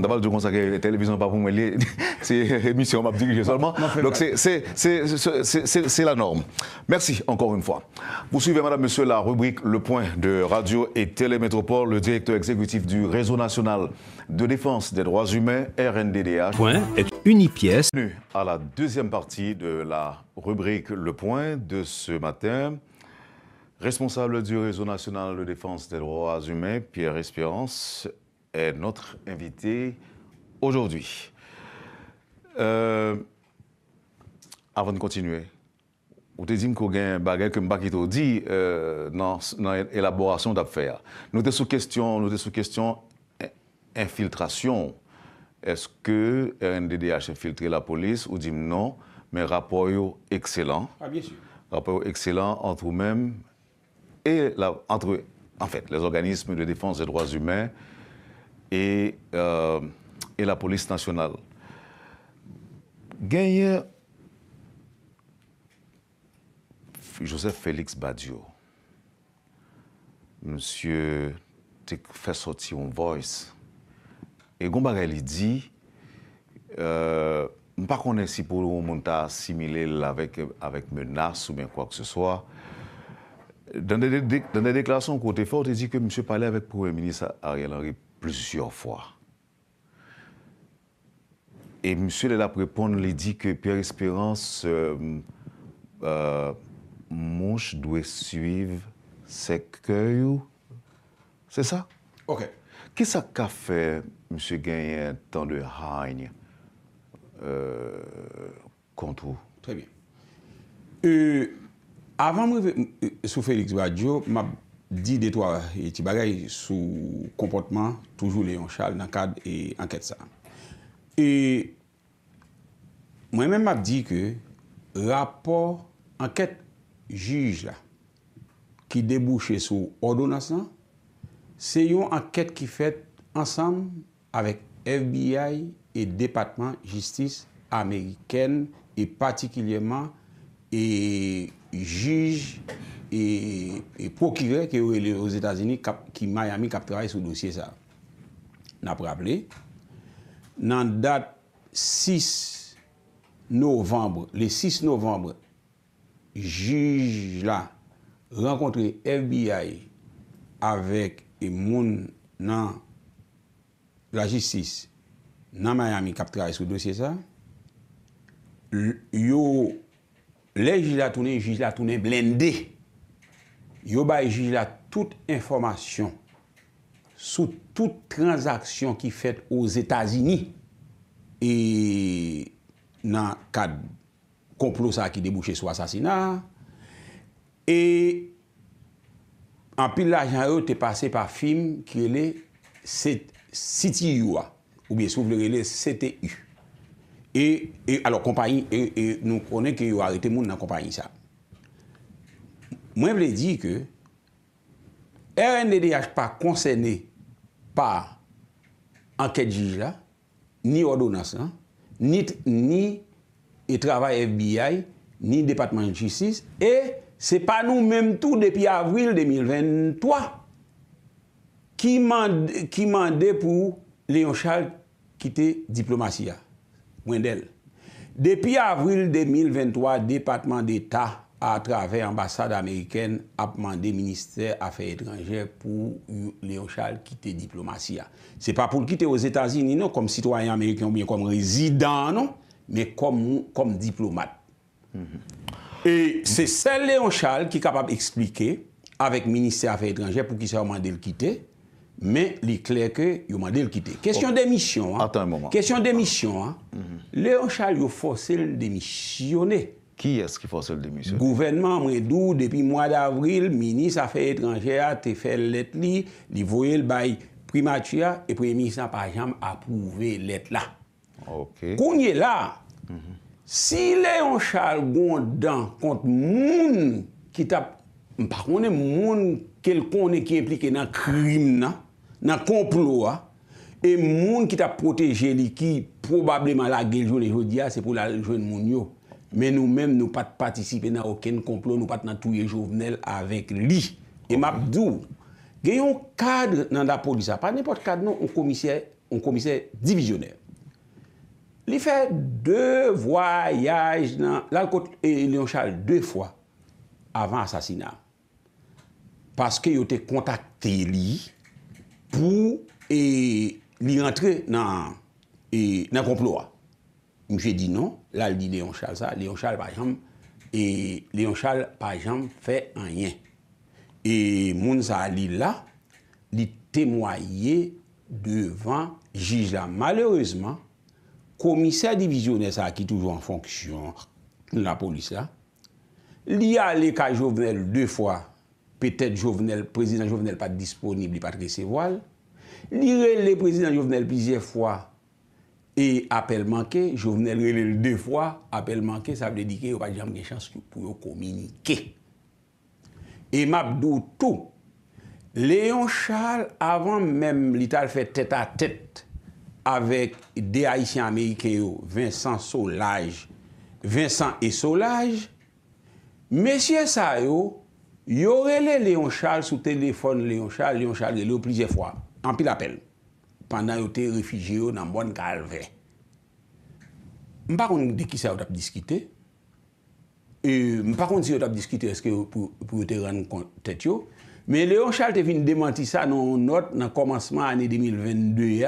D'abord, je consacre la télévision pas pour me lier. C'est l'émission, on m'a dirigé seulement. Donc c'est la norme. Merci encore une fois. Vous suivez, Madame, Monsieur, la rubrique Le Point de Radio Radio et Télémétropole, le directeur exécutif du Réseau national de défense des droits humains, R N D D H. Point est unipièce. Bienvenue à la deuxième partie de la rubrique Le Point de ce matin. Responsable du Réseau national de défense des droits humains, Pierre Espérance, est notre invité aujourd'hui. Euh, avant de continuer, vous avez dit qu'on a un bagage que Mbakito dit dans l'élaboration d'affaires. Nous sommes sous question, nous sommes sous question infiltration. Est-ce que R N D D H a infiltré la police ou dit non, mais rapport excellent. Ah bien sûr. Rapport excellent entre vous-même et la, entre en fait les organismes de défense des droits humains et euh, et la police nationale. Gagné Joseph Félix Badio, monsieur fait sortir un voice et Gombaré lui dit euh, je ne sais pas si pour le monde assimilé avec, avec menace ou bien quoi que ce soit. Dans des, dans des déclarations côté fort, il dit que monsieur parlait avec le Premier ministre Ariel Henry plusieurs fois. Et monsieur l'a répondre, il dit que Pierre Espérance euh, euh, mouche doit suivre ses cueils. C'est ça? OK. Qu'est-ce qu'a fait monsieur Gagné tant de haine Euh, contre. Très bien. Euh, avant de euh, sous Félix Badio, m'a dit des trois petits bagailles sous comportement toujours Léon Charles dans le cadre et enquête ça. Et moi-même m'a dit que rapport enquête juge là qui débouchait sur ordonnance, c'est une enquête qui fait ensemble avec F B I et département justice américaine et particulièrement et juge et, et procureur qui est aux États-Unis qui Miami qui travaille sur le dossier ça. N'a pas rappelé dans date six novembre, le six novembre juge là rencontré F B I avec et moun dans la justice dans Miami qui travaille sur le dossier ça, yo les juges la tourné, juges la tourné blindé. Yo bay juges la toute information sur toute transaction qui faite aux États-Unis et dans cadre complot ça qui débouchait sur assassinat et en pile l'argent yo t'est passé par film qui est le C T U. Ou bien sous le C T U. Et, et alors, compagnie, et, et nous connaissons qu'il y a arrêté monde dans la compagnie. Ça. Moi, je veux dire que R N D D H n'est pas concerné par enquête juge, ni ordonnance, hein, ni, ni et travail F B I, ni département de justice. Et ce n'est pas nous-mêmes tout depuis avril deux mille vingt-trois qui mandait pour Léon Charles quitter diplomatie. Depuis avril deux mille vingt-trois, le département d'État, à travers l'ambassade américaine, a demandé au ministère des Affaires étrangères pour Léon Charles quitter diplomatie. Ce n'est pas pour quitter aux États-Unis, non, comme citoyen américain ou bien comme résident, non, mais comme, comme diplomate. Mm-hmm. Et c'est celle Léon Charles qui est capable d'expliquer avec le ministère des Affaires étrangères pour qu'il soit demandé de le quitter. Mais il est clair que il m'a dit de le quitter. Question okay. d'émission. Attends un moment. Question d'émission. Hein? Mm-hmm. Léon Charles a forcé le démissionner. Qui est-ce qui force le démissionner? Gouvernement Mredou, depuis le mois d'avril, ministre des Affaires étrangères a fait lettre, il voyait le bail primature et le Premier ministre n'a pas jamais approuvé lettre là. OK. Qu'on est là. Mm-hmm. Si Léon Charles Gondan contre moun qui t'a par contre moun quelqu'un qui est impliqué dans le crime nan, dans le complot et moun qui t'a protégé li qui probablement la guerre aujourd'hui c'est pour la jeune Mounio mais nous-mêmes nous pas participer dans aucun complot nous pas dans tous les Jovenel avec lui et m'a dou gayon cadre dans la police pas n'importe cadre non un commissaire un commissaire divisionnaire il fait deux voyages dans la côte et Léon Charles deux fois avant l'assassinat. parce que il était contacté lui pour et lui rentrer dans et dans complot. J'ai dit non, là il dit Léon Charles ça, Léon Charles par exemple et Léon Charles par exemple fait rien. Et Mounsa li là, il témoignait devant juge là. Malheureusement, commissaire divisionnaire ça qui toujours en fonction la police là, il y a les cas Jovenel deux fois. Peut-être Jovenel, président Jovenel pas disponible, il pas recevoir. Lire le président Jovenel plusieurs fois et appel manqué, Jovenel relève deux fois, appel manqué, ça veut dire qu'il n'y a pas de chance pour communiquer. Et Mabdou tout, Léon Charles, avant même l'Ital fait tête à tête avec des Haïtiens américains, Vincent Solages, Vincent et Solages, Monsieur Sayo, il y aurait Léon Charles sous téléphone, Léon Charles, Léon Charles, il y a plusieurs fois, en pile appel, pendant qu'il était réfugié dans le bon calvaire. Je ne sais pas de qui ça a discuté. Je ne sais pas si on a discuté, est-ce que pour te rendre compte. Mais Léon Charles est venu démentir ça dans une note, dans le commencement de l'année deux mille vingt-deux,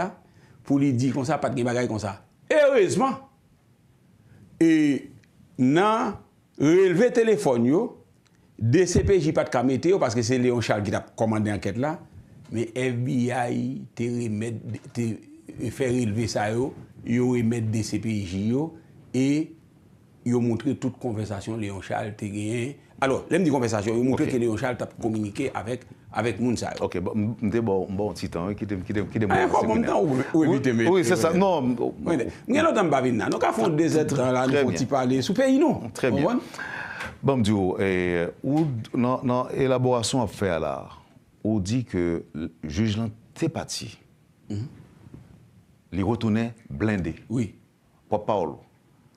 pour lui dire comme ça, pas de choses comme ça. Et heureusement, et dans relevé téléphone, yo, D C P J pas de cas météo parce que c'est Léon Charles qui a commandé l'enquête là, mais F B I te remet, fait relever ça, yo, yo remet D C P J yo, et yo montré toute conversation Léon Charles te gagné. Alors, l'aime dit conversation, yo montré okay. Que Léon Charles t'a communiqué avec avec Mounsa. OK, bon, bon, bon titan qui qui qui oui, oui, c'est ça. Non, rien l'autre en bavina. Donc à fond des êtres là, nous faut y parler sous pays non. Très bien. Bon, eh, ou dans l'élaboration à faire là, on dit que le juge est parti. Mm -hmm. Il retournait blindé. Oui. Propre parole.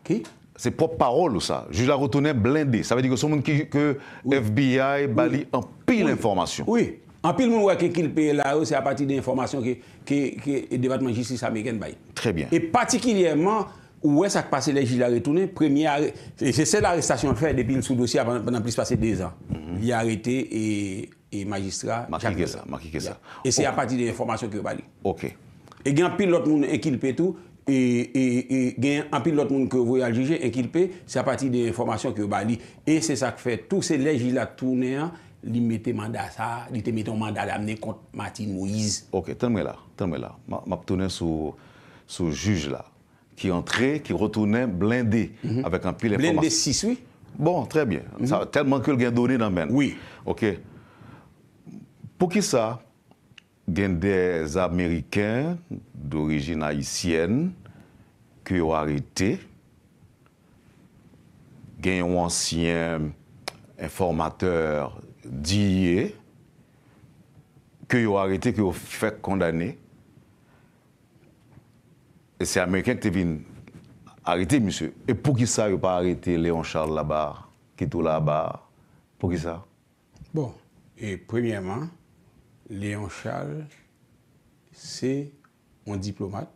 Qui? C'est propre parole ça. Le juge la retournait blindé. Ça veut dire que ce monde qui que oui. F B I bali oui. En pile d'informations. Oui. Oui. En pile monde qui qu'il paye là, c'est à partir d'informations que que que le département de justice américain bail. Très bien. Et particulièrement où est-ce que passe les juges la retourné? Première, c'est l'arrestation faite depuis le sous-dossier pendant plus de deux ans. Mm-hmm. Il a arrêté et, et magistrat. Marqué ça, marqué ça. Et c'est okay. À partir des informations que vous avez. OK. Et il y a un pile l'autre monde inculpé tout. Et il y a un pile l'autre monde que vous voyez juger inculpé. C'est à partir des informations que vous avez. Et c'est ça que fait tous ces juges la tournée. Ils mettaient mandat ça, ils mettaient un mandat d'amener contre Martine Moïse. OK, tenez-moi là, tenez-moi là. Je vais tourner sur le juge là. Qui entrait, qui retournait blindé, mm-hmm. Avec un pile information. Blindé six, oui. Bon, très bien. Mm-hmm. Ça, tellement que le gain donné dans le même. Oui. OK. Pour qui ça, gain des Américains d'origine haïtienne qui ont arrêté, gain un ancien informateur d'I A qui ont arrêté, qui ont fait condamner. C'est américain qui vient arrêter, monsieur. Et pour qui ça, il n'a pas arrêté Léon Charles là-bas, qui est là-bas? Pour qui ça? Bon, et premièrement, Léon Charles, c'est un diplomate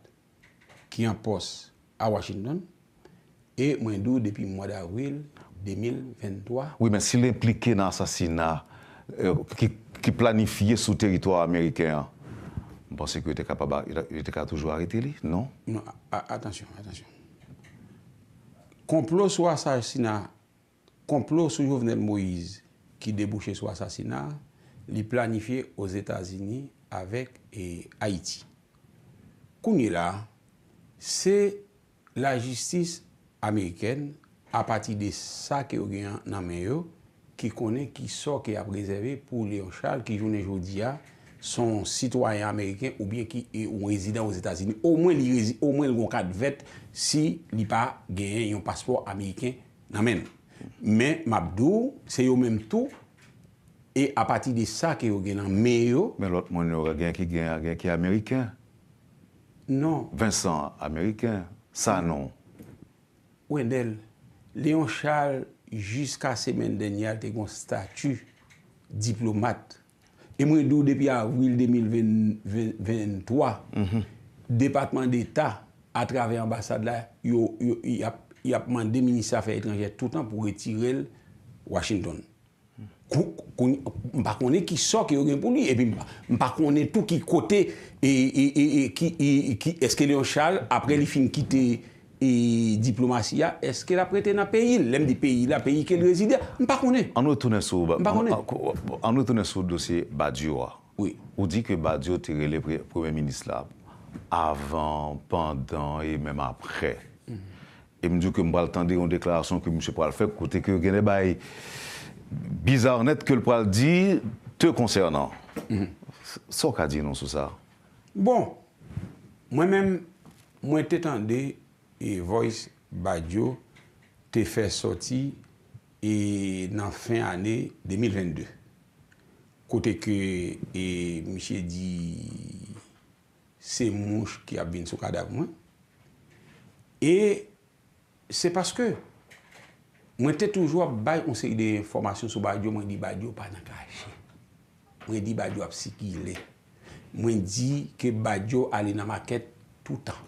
qui est en poste à Washington et moins d'où depuis le mois d'avril deux mille vingt-trois. Oui, mais s'il est impliqué dans l'assassinat euh, qui, qui planifiait sous territoire américain, vous pensez qu'il était capable, il était capable toujours arrêter lui, non? Non, attention, attention. Complot sur assassinat, complot sur Jovenel Moïse qui débouchait sur assassinat, il planifié aux États-Unis avec et Haïti. Kouni là, c'est la justice américaine à partir de ça qui est dans main qui connaît qui sort qui a préservé pour Léon Charles qui journée aujourd'hui son citoyen américain ou bien qui est résident aux États-Unis. Au moins, il y a un cadre vert si il n'a pas gagné un passeport américain. Amen. Mais Mabdou, c'est le même tout. Et à partir de ça, qu'il y a un meilleur. Mais l'autre monde, il y a quelqu'un qui est américain. Non. Vincent, américain. Ça, non. Wendel, Léon Charles, jusqu'à la semaine dernière, il a un statut diplomate. Et moi, depuis avril deux mille vingt-trois, le mm-hmm. Département d'État, à travers l'ambassade, il a demandé au ministère des Affaires étrangères tout le temps pour retirer Washington. qu'on est qui sort qui est pour lui et puis qu'on est tout qui côté et et qui est-ce que Léon Charles après les films quitter et diplomatie est-ce qu'elle a prêté dans pays l'aime du pays là pays qu'elle réside pas qu'on est en retournant sur en retournant sur le dossier Badio oui on dit que Badio tirait le premier ministre là avant pendant et même après et me dit que me pas attendre une déclaration que monsieur pas faire côté que gagner bail bizarre net que le pral dit te concernant. Ça qu'a dit non sur ça. Bon, moi-même, moi t'étendais et Voice Badio te fait sortir et dans fin année deux mille vingt-deux. Côté que et monsieur dit c'est mouche qui a bien sous cadavre moi. Et c'est parce que moi, j'étais toujours bail on sait des informations sur Badio, moi dis Badio pas dans caché. Moi dis Badio a psychilé. Moi dis que Badio allait dans maquette tout le temps.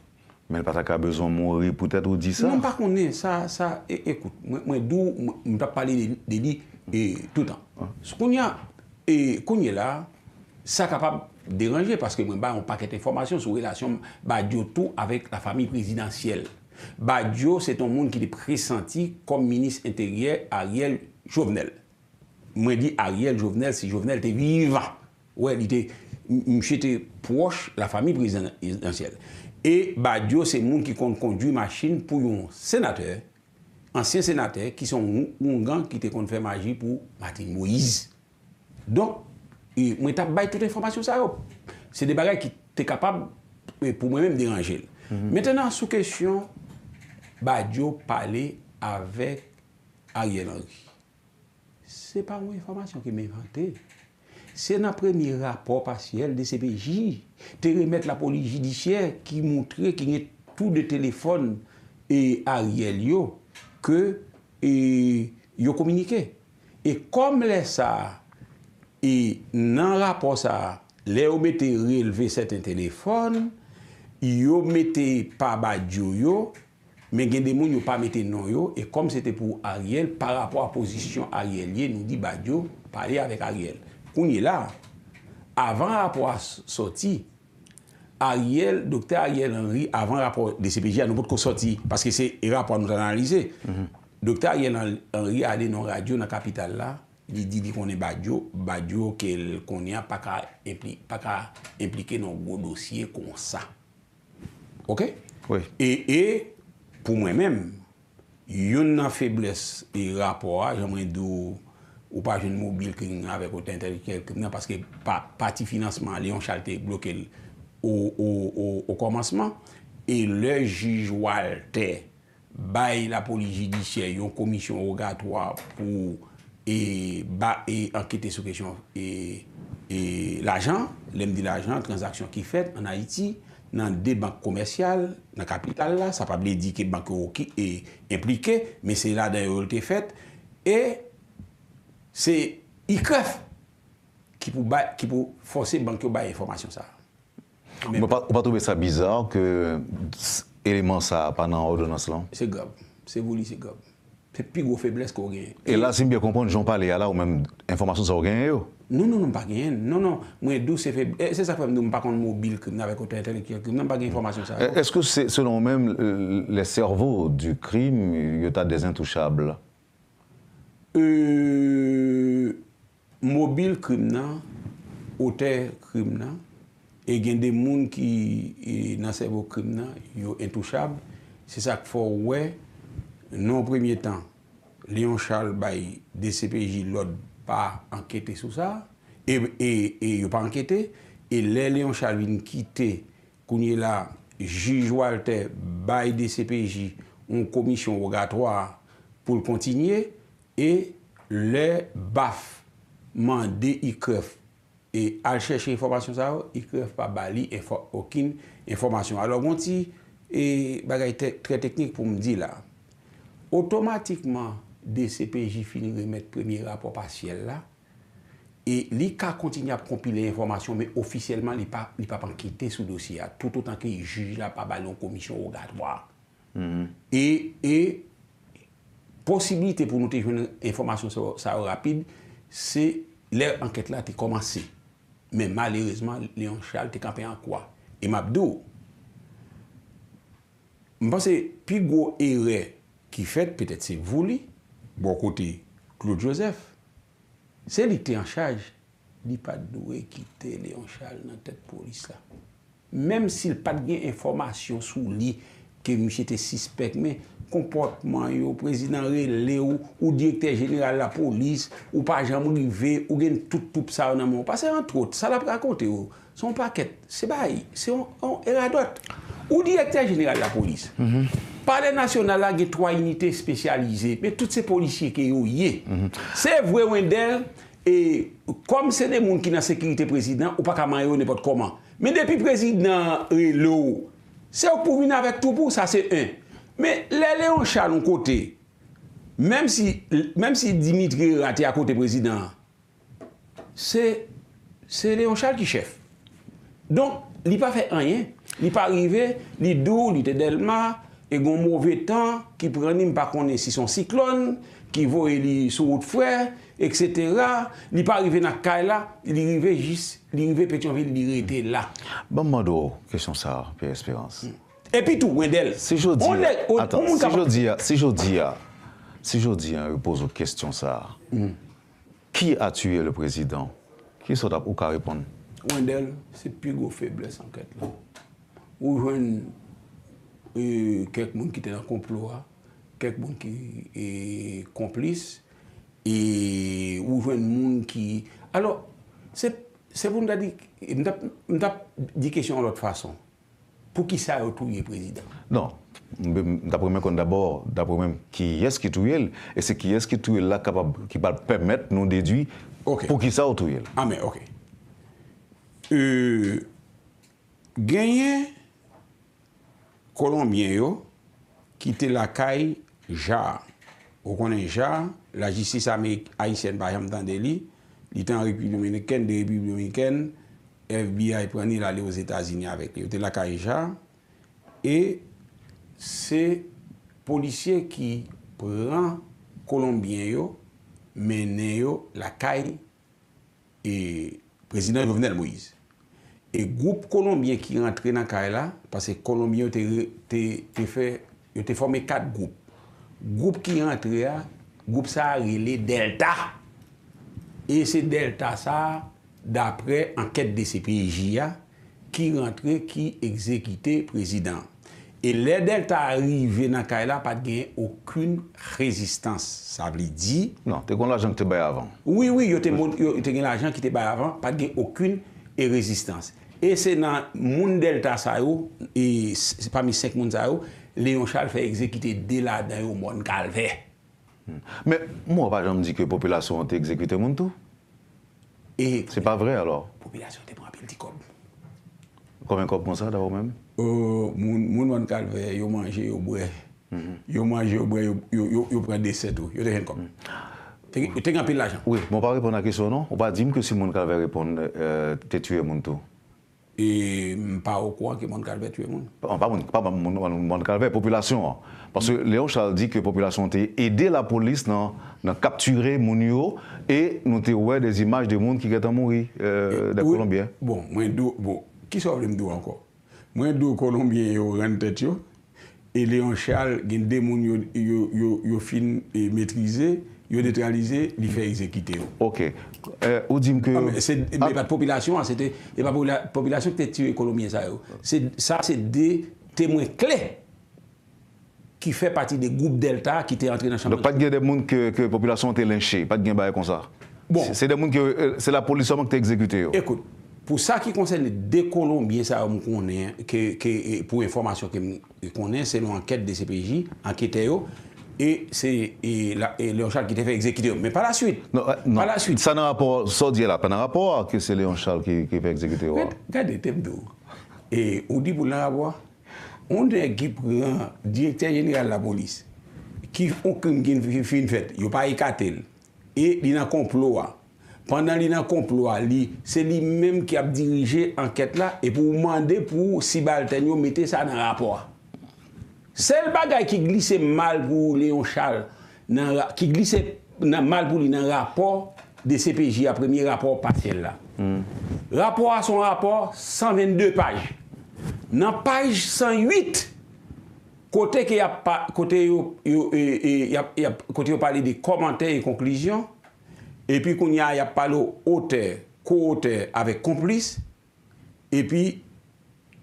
Mais pas ta besoin mourir peut-être ou dit ça. Non pas qu'on est ça ça et, écoute, moi d'où on t'a parlé de lui et tout le temps. Ah. Ce qu'on y a et qu'on y est là, ça capable déranger parce que moi ba on paquet d'informations sur relation Badio tout avec la famille présidentielle. Badio, c'est un monde qui est pressenti comme ministre intérieur Ariel Jovenel. Moi, je dis Ariel Jovenel, si Jovenel était vivant. Oui, il était proche de la famille présidentielle. Et Badio, c'est un monde qui compte conduire machine pour un sénateur, ancien sénateur, qui sont un gang qui était fait magie pour Martine Moïse. Donc, moi, je baille toute information ça. C'est des bagages qui sont capables, pour moi-même, de déranger. Mm-hmm. Maintenant, sous question, Badio parlait avec Ariel Henry. Ce n'est pas une information qui m'a inventée. C'est dans le premier rapport partiel de D C P J, de remettre la police judiciaire qui montrait qu'il y a tout de téléphone et Ariel yo que yo communiqué. Et comme les ça, et dans le rapport ça, les ont relevé certains téléphones. Yo mettez pas Badio yo, mais gen de moun yo pas mettez non yo et comme c'était pour Ariel par rapport à position Ariel, nous dit Badio parler avec Ariel. On est là avant rapport sorti Ariel docteur Ariel Henry avant rapport de C P J nous pas sorti parce que c'est rapport nous analyser. Docteur Ariel Henry allé dans radio dans capitale là, il dit qu'on est Badio, Badio qu'elle connaît pas qu'à pas impliquer dans gros dossier comme ça. OK? Oui. Et, et pour moi-même, il y a une faiblesse et rapport, j'aimerais dire, ou pas jeune mobile qui avec autant intellectuel parce que pa, partie financement, Léon Charles est bloqué au, au, au, au commencement. Et le juge Walter baille la police judiciaire, une commission rogatoire pour et, ba, et enquêter sur question et, et l'argent, l'aime de l'argent, transaction qui fait en Haïti. Dans des banques commerciales, dans la capitale, là, ça ne veut pas dire que les banques sont impliquées, mais c'est là d'ailleurs été fait. Et c'est I C R E F qui peut qui pour forcer les banques à avoir l'information. On ne peut pas trouver ça bizarre que l'élément ça pendant l'ordonnance. C'est grave. C'est voulu, c'est grave. C'est plus gros faiblesse qu'on gagne. Et là, si je bien comprendre, j'en parle, il y a là ou même information ça gagne. Non, non, non, pas gagne. Non, non. Moi, d'où c'est faible. C'est ça que je ne pas contre mobile criminel avec autant intellectuel criminel, pas gagne information ça. Est-ce que c'est selon même les cerveaux du crime, il y a des intouchables? Euh, mobile criminel, auteur criminel, et il y a des gens qui dans le cerveau criminel, ils sont intouchables. C'est ça qu'il faut ouais. Non, premier temps, Léon Charles Baye, D C P J, l'autre pas enquêté sur ça, et il n'a pas enquêté. Et les Léon Charles vient quitter, qu'on y est là, juge Walter, Baye, D C P J, une commission rogatoire pour continuer, et les B A F, mandé I C R E F, et à chercher information ça, I C R E F pas bali, aucune information. Alors, mon petit, et bagaille très technique pour me dire là. Automatiquement, D C P J finit de remettre le premier rapport partiel là. Et l'I C A continue à compiler l'information, mais officiellement, il n'est pas enquêté sur le dossier, tout autant que le juge n'a pas ballon commission rogatoire. Mm-hmm. Et, et possibilité pour nous de faire une information ça, ça rapide, c'est l'enquête là a commencé. Mais malheureusement, Léon Charles a campé en quoi? Et Mabdou, je pense que le plus gros erreur qui fait, peut-être c'est vous, bon côté Claude Joseph, c'est lui qui est en charge. Il n'a pas doué quitter Léon Charles dans la tête de la police. Là. Même s'il n'a pas d'informations sur lui, que M. était suspect, mais comportement, le président Relé ou le directeur général de la police, ou pas jamais arrivé, ou gagne tout tout ça dans mon passé, entre autres, ça l'a raconté, son paquet, c'est pas, c'est on eradote. Ou directeur général de la police. Mm-hmm. Par les nationales, il y a trois unités spécialisées, mais tous ces policiers qui sont là, mm-hmm. c'est vrai, Wendel, et comme c'est des gens qui sont dans la sécurité président, ou pas qu'à manger n'importe comment. Mais depuis le président Relé, c'est pour venir avec tout pour ça, c'est un. Mais les Léon Charles ont côté, même si, même si Dimitri Rira est à côté président, c'est Léon Charles qui est chef. Donc, il n'a pas fait rien. Il n'est pas arrivé, il est doux, il était Delma, il y a un mauvais temps, qui prenne pas qu'on est si son cyclone, qui voit sur route frère, et cetera. Il n'est pas arrivé dans Kaila, il est arrivé juste, il est arrivé Pétionville, il était là. Bon, Mando, question ça, Pierre Espérance. Et puis tout, Wendel. Si je dis, attends, si je dis, si je dis, si je dis, je pose une question ça. Mm. Qui a tué le président? Qui est-ce qui répond? Wendel, c'est plus gros faiblesse enquête là. Ou jeune euh, quelqu'un qui était dans le complot, quelqu'un qui est complice, et ou jeune monde qui. Alors, c'est pour nous dire, nous avons dit question de l'autre façon. Pour qui ça a tué président? Non. D'après moi, d'abord, d'après moi, qui est-ce qui tué? Et c'est qui est-ce qui tué là capable, qui va permettre de nous déduire okay. Pour qui ça a tué? Ah, mais ok. Euh, Gagné Colombien qui était la caille Jar. Vous connaissez Jar, la justice haïtienne par exemple dans Delhi, il était en République dominicaine, de République dominicaine, F B I prenait l'aller aux États-Unis avec lui. Il était la caille Jar et c'est policier qui prend Colombien yo mené yo la caille et président Jovenel Moïse. Et groupe colombien qui rentrait dans Kaila, parce que Colombien était formé quatre groupes. Groupe qui rentrait, groupe ça a relé Delta. Et c'est Delta ça, d'après enquête de D C P J, qui rentrait, qui exécutait président. Et les Delta arrivés dans Kaila, pas de gagner aucune résistance. Ça veut dire. Non, tu as l'argent qui était avant. Oui, oui, tu as l'argent qui était avant, pas de gagner aucune et résistance. Et c'est dans le monde Delta, et c'est parmi cinq mondes, Léon Charles fait exécuter dès là dans le monde calvaire. Mais moi, par exemple, je me dis que la population a exécuté mon tout. Et c'est pas vrai alors? La population a été pris un petit cop. Combien de cop comme ça d'abord même? Le monde calvaire, ils ont mangé, ils ont bu. Ils ont mangé, ils ont bu, ils ont pris des sept, ils ont fait un cop. Tu as un peu l'argent. Oui, je ne vais pas répondre à la question, non? On va dire que si mon calvaire répond, tu as tué mon tout. Et pas au courant que mon calvaire tué mon? Pas mon calvaire, population. Parce que Léon Charles dit que la population a aidé la police à capturer Mounio et nous avons des images de monde qui sont morts, des Colombiens. Bon, qui sauve les deux encore? Moi, deux Colombiens sont rentrés et Léon Charles a deux Mounio qui sont maîtrisés. Il est neutralisé, il fait exécuter. Ok. Euh, ou dit que... Ah, mais c'est ah. pas de population, c'était la population qui a tué les Colombiens. Ça, c'est des témoins clés qui font partie des groupes Delta qui étaient entrés dans le champ. Donc, pas de gens que, que la population a lynché, pas de gens comme ça. Bon. C'est des gens que c'est la police qui a exécuté. Yo. Écoute, pour ça qui concerne des Colombiens, ça, on connaît, que, que, pour information qu'on a, c'est l'enquête des C P J, enquêteurs. Et c'est Léon Charles qui t'a fait exécuter. Mais par la suite. Non, non. Par la suite. Ça n'a rapport, ça dit là, pas un rapport que c'est Léon Charles qui, qui fait exécuter. Regardez, t'es d'où. Et on dit pour l'en avoir, on a un directeur général de la police qui a fait une fête, il n'a pas écarté. Et il a un complot. Pendant qu'il a un complot, c'est lui-même qui a dirigé l'enquête là et pour demander pour si Baltenio mettait ça dans le rapport. C'est le bagage qui glissait mal pour Léon Charles, qui glissait mal pour lui dans le rapport, D C P J a premier rapport partiel là. Mm. Rapport à son rapport, cent vingt-deux pages. Dans page cent huit, côté qui a côté côté parlé des commentaires et conclusions, et puis qu'on y a, y a parlé auteur, co-auteur avec complice, et puis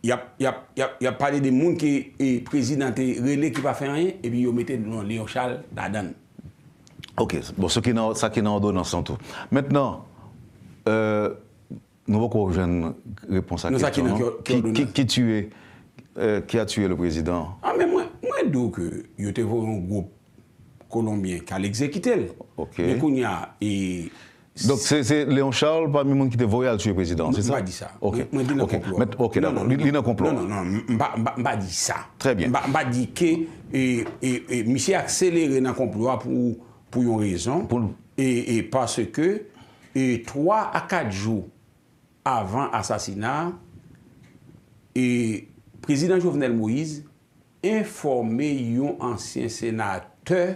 il y a, y a, y a, y a parlé des monde qui est président relais qui va faire rien, et puis ils mettaient dans Léon Charles là-dedans. Ok, bon, ce qui est ça qui est en donnant sans tout. Maintenant, euh, nous avons encore une réponse à la question. Qui, qui, qui, qui, tué, euh, qui a tué le président? Ah, mais moi, moi donc, il y a un groupe colombien qui a l'exécuté. Ok. Mais qu'on y a, et... Donc, c'est Léon Charles parmi les gens qui te voyaient à tuer le président, c'est ça? Je ne dis pas ça. Ok, je dis non complot. Ok, d'accord. Il n'a complot. Non, non, non, je ne dis ça. Très bien. Je dis que monsieur a accéléré dans le complot pour... Pour une raison, pour et, et parce que et trois à quatre jours avant l'assassinat, le président Jovenel Moïse informait un ancien sénateur,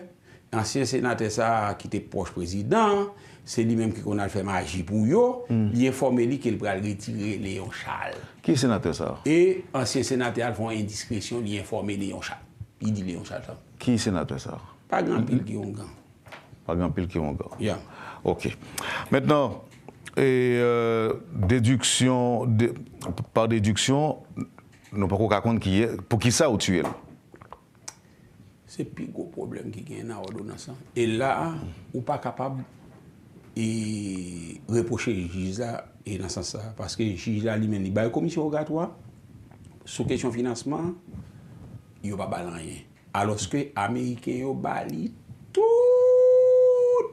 ancien sénateur ça, qui était proche président, c'est lui-même qui a fait magie pour lui, mm. il informait lui qu'il va retirer Léon Charles. Qui est sénateur ça? Et ancien sénateur a fait une indiscrétion, il informait Léon Charles. Il dit Léon Charles. Qui est sénateur ça? Pas grand pile qui ont grand. Pas grand pile qui ont grand. Yeah. Ok. Maintenant, et, euh, déduction, dé, par déduction, nous ne pouvons pas raconter qui est. Pour qui ça a tué? C'est le plus gros problème qui est dans l'ordonnance. Et là, on n'est pas capable de reprocher le juge et dans ce sens-là. Parce que le juge là lui-même, il y a une commission rogatoire, sur question de financement, il n'y a pas de rien. Alors que les Américains ont bali toute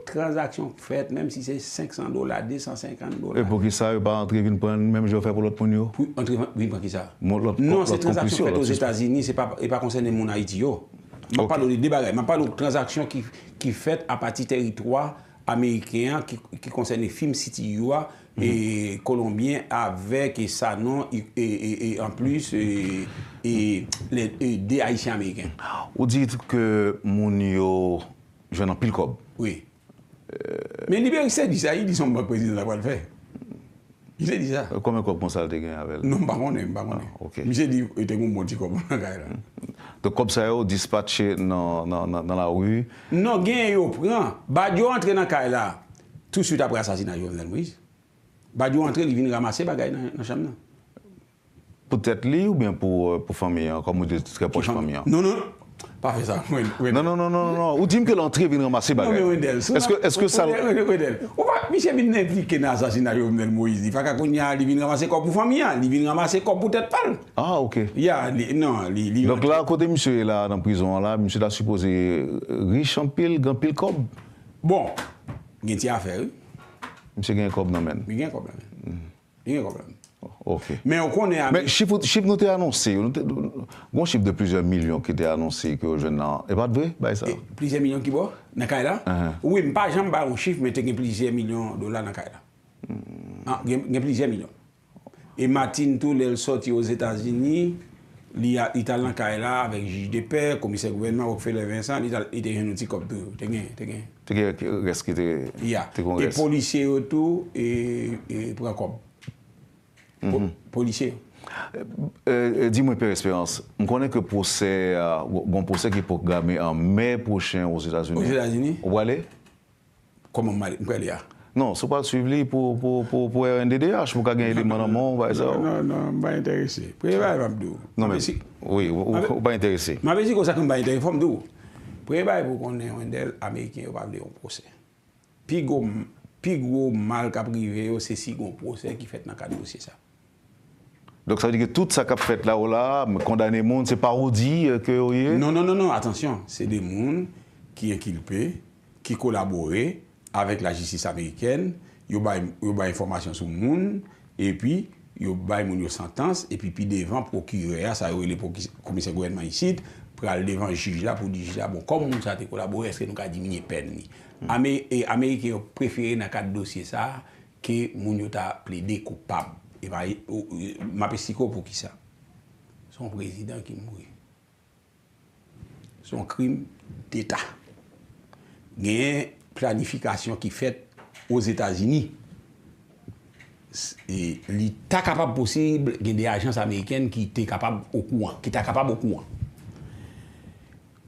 transaction faite, même si c'est cinq cents dollars, deux cent cinquante dollars. Et pour qui ça, ils ne pas entrer une prendre, même je fais pour l'autre pour nous? Pour entrer une pour qui ça? Non, c'est transaction faite aux États-Unis, ce n'est pas, pas concerné mon Haïti. Je okay. parle de débarras, je parle de transactions qui, qui faites à partir du territoire américain qui, qui concerne les films C T U et colombiens avec et ça non et, et, et, et en plus et, et, les, et des Haïtiens américains. Vous dites que Mounio je n'en pile cob. Oui. Euh... Mais Libéry s'est dit ça, il dit son bon président va le faire. Il s'est dit ça. Combien de cob ça a gagné avec? Non, pas mon pas mon. Il s'est dit il était un bon petit cob. Donc comme ça yo dispatché dans dans la rue. Non, gain yo prend. Badio entre dans caille là tout de suite après l'assassinat de Jovenel Moïse. Badio entre il vient ramasser bagaille dans la chambre. Peut-être lui ou bien pour pour famille comme vous dites très proche famille. Non non. Pas fait ça. Non non non non non, ou dit que l'entrée vient ramasser bagaille. Est-ce que est-ce que ça on va Michel vient impliqué dans l'assassinat de Jovenel Moïse. Il va qu'on y a il vient ramasser corps pour famille, il vient ramasser corps pour tête pâle. Ah OK. Ya non, il donc là côté monsieur là dans prison là, monsieur là supposé riche en pile, grand pile cob. Bon, il y a affaire. Monsieur gagne cob dans men. Il gagne cob là. Il gagne cob là. Okay. Mais on connaît. Mais chiffre, chiffre nous t'es annoncé. Bon chiffre de plusieurs millions qui t'es annoncé que aux jeunes là. Et pas de vrai, bah ça. Plusieurs millions qui boit, dans le cas là. Oui, mais pas jamais un chiffre, mais t'es gain plusieurs millions de dollars dans le cas là. Ah, gain plusieurs millions. Et Martine tout elle sorti aux États-Unis, il a Italien dans le cas là avec juge de paix, commissaire gouvernement Rockefeller Vincent, il était un outil comme deux. T'es gain, t'es gain. T'es gain reste qui t'es. Yeah. Et policiers autour et et pour comme. Mm-hmm. Policier. Euh, euh, Dis-moi, Pierre Espérance, on connaît que procès, euh, bon procès qui est programmé en mai prochain aux États-Unis. Aux États-Unis? Où va aller? Comment on va aller? Non, ce n'est pas suivi pour, pour, pour, pour R N D D H, pour gagner les mots dans le monde. Non, non, je ne suis pas intéressé. Non, mais oui, je ne pas intéressé. Je ne suis pas intéressé. Je ne suis pas pour qu'on ait un Américain qui va aller au procès. Puis, le gros mal qu'a privé, c'est si gros procès qui fait dans le cadre de dossier. Donc ça veut dire que tout ça qu'a fait là ou là, condamner monde, c'est parodie que vous avez? Non, non, non, non, attention, c'est des gens qui inculpés, qui collaboraient avec la justice américaine, ils ont des informations sur le monde, et puis ils ont des sentences, et puis devant le procureur, ça a eu le commissaire gouvernement ici, pour aller devant le juge là, pour dire, là, bon, comment nous avons collaboré, est-ce que nous avons diminué la peine? Les Américains ont préféré dans le cadre de dossier ça, que nous avons plaidé coupable. Et bien, ma pestico pour qui ça? Son président qui mourit. Son crime d'État. Il y a une planification qui est faite aux États-Unis, et il est capable possible, il y a des agences américaines qui étaient capables au courant, qui étaient capables au courant.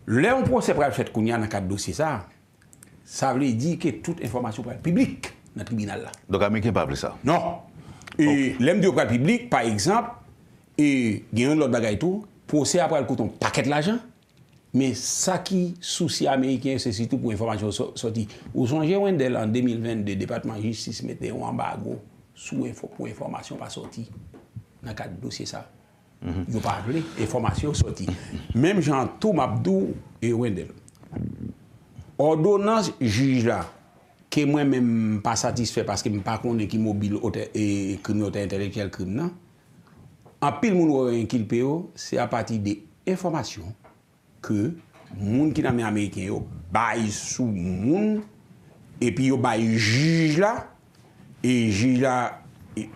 Là, on procède pour faire qu'on y a dans quatre dossiers ça, ça veut dire que toute information pour le public dans le tribunal là. Donc, américain pas appelé ça. Non. Et l'aime du public, par exemple, et il y a un autre bagage tout, procès après le coton paquet de l'argent. Mais ça qui souci américain, c'est surtout pour information sortie. Vous songez Wendel en deux mille vingt-deux, le département de justice mettait un embargo sous info pour information pas sortie. Dans le cadre du dossier ça. Mm-hmm. Ils n'ont pas appelé information sortie. Même Jean-Thomas Abdou et Wendel. Ordonnance juge là, que moi-même pas satisfait parce que je ne connais pas qui mobile et criminalité intellectuelle criminelle. En pile, moun qui payo, c'est à partir des informations que moun qui n'a mis américain yo bail sous moun et puis yo bail juge là et juge là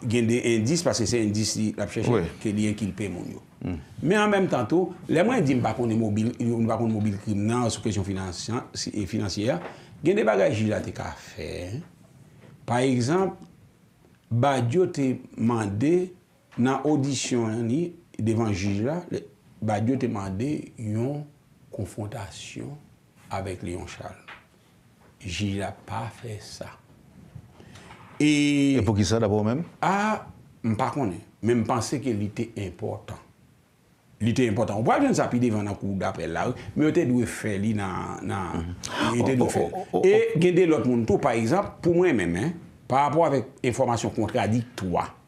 gen des indices parce que c'est indice la cherche que lien qu'il paye moun yo. Mm. Mais en même temps tout, les moins dit pas qu'on est mobile, on pas qu'on mobile criminel sous question financière et financière, gen des bagages là te ka faire. Par exemple, Badio te mandé dans l'audition devant le juge là, Badio te demandé une confrontation avec Léon Charles. Le juge n'a pas fait ça. Et, Et pour qui ça d'abord même? Ah, je ne sais pas. Mais je pensais qu'il était important. Il était important. On ne peut pas venir ça devant la cour d'appel là, mais on doit faire ça. Et il y a d'autres monde tout, par exemple, pour moi-même, hein, par rapport avec information contradictoire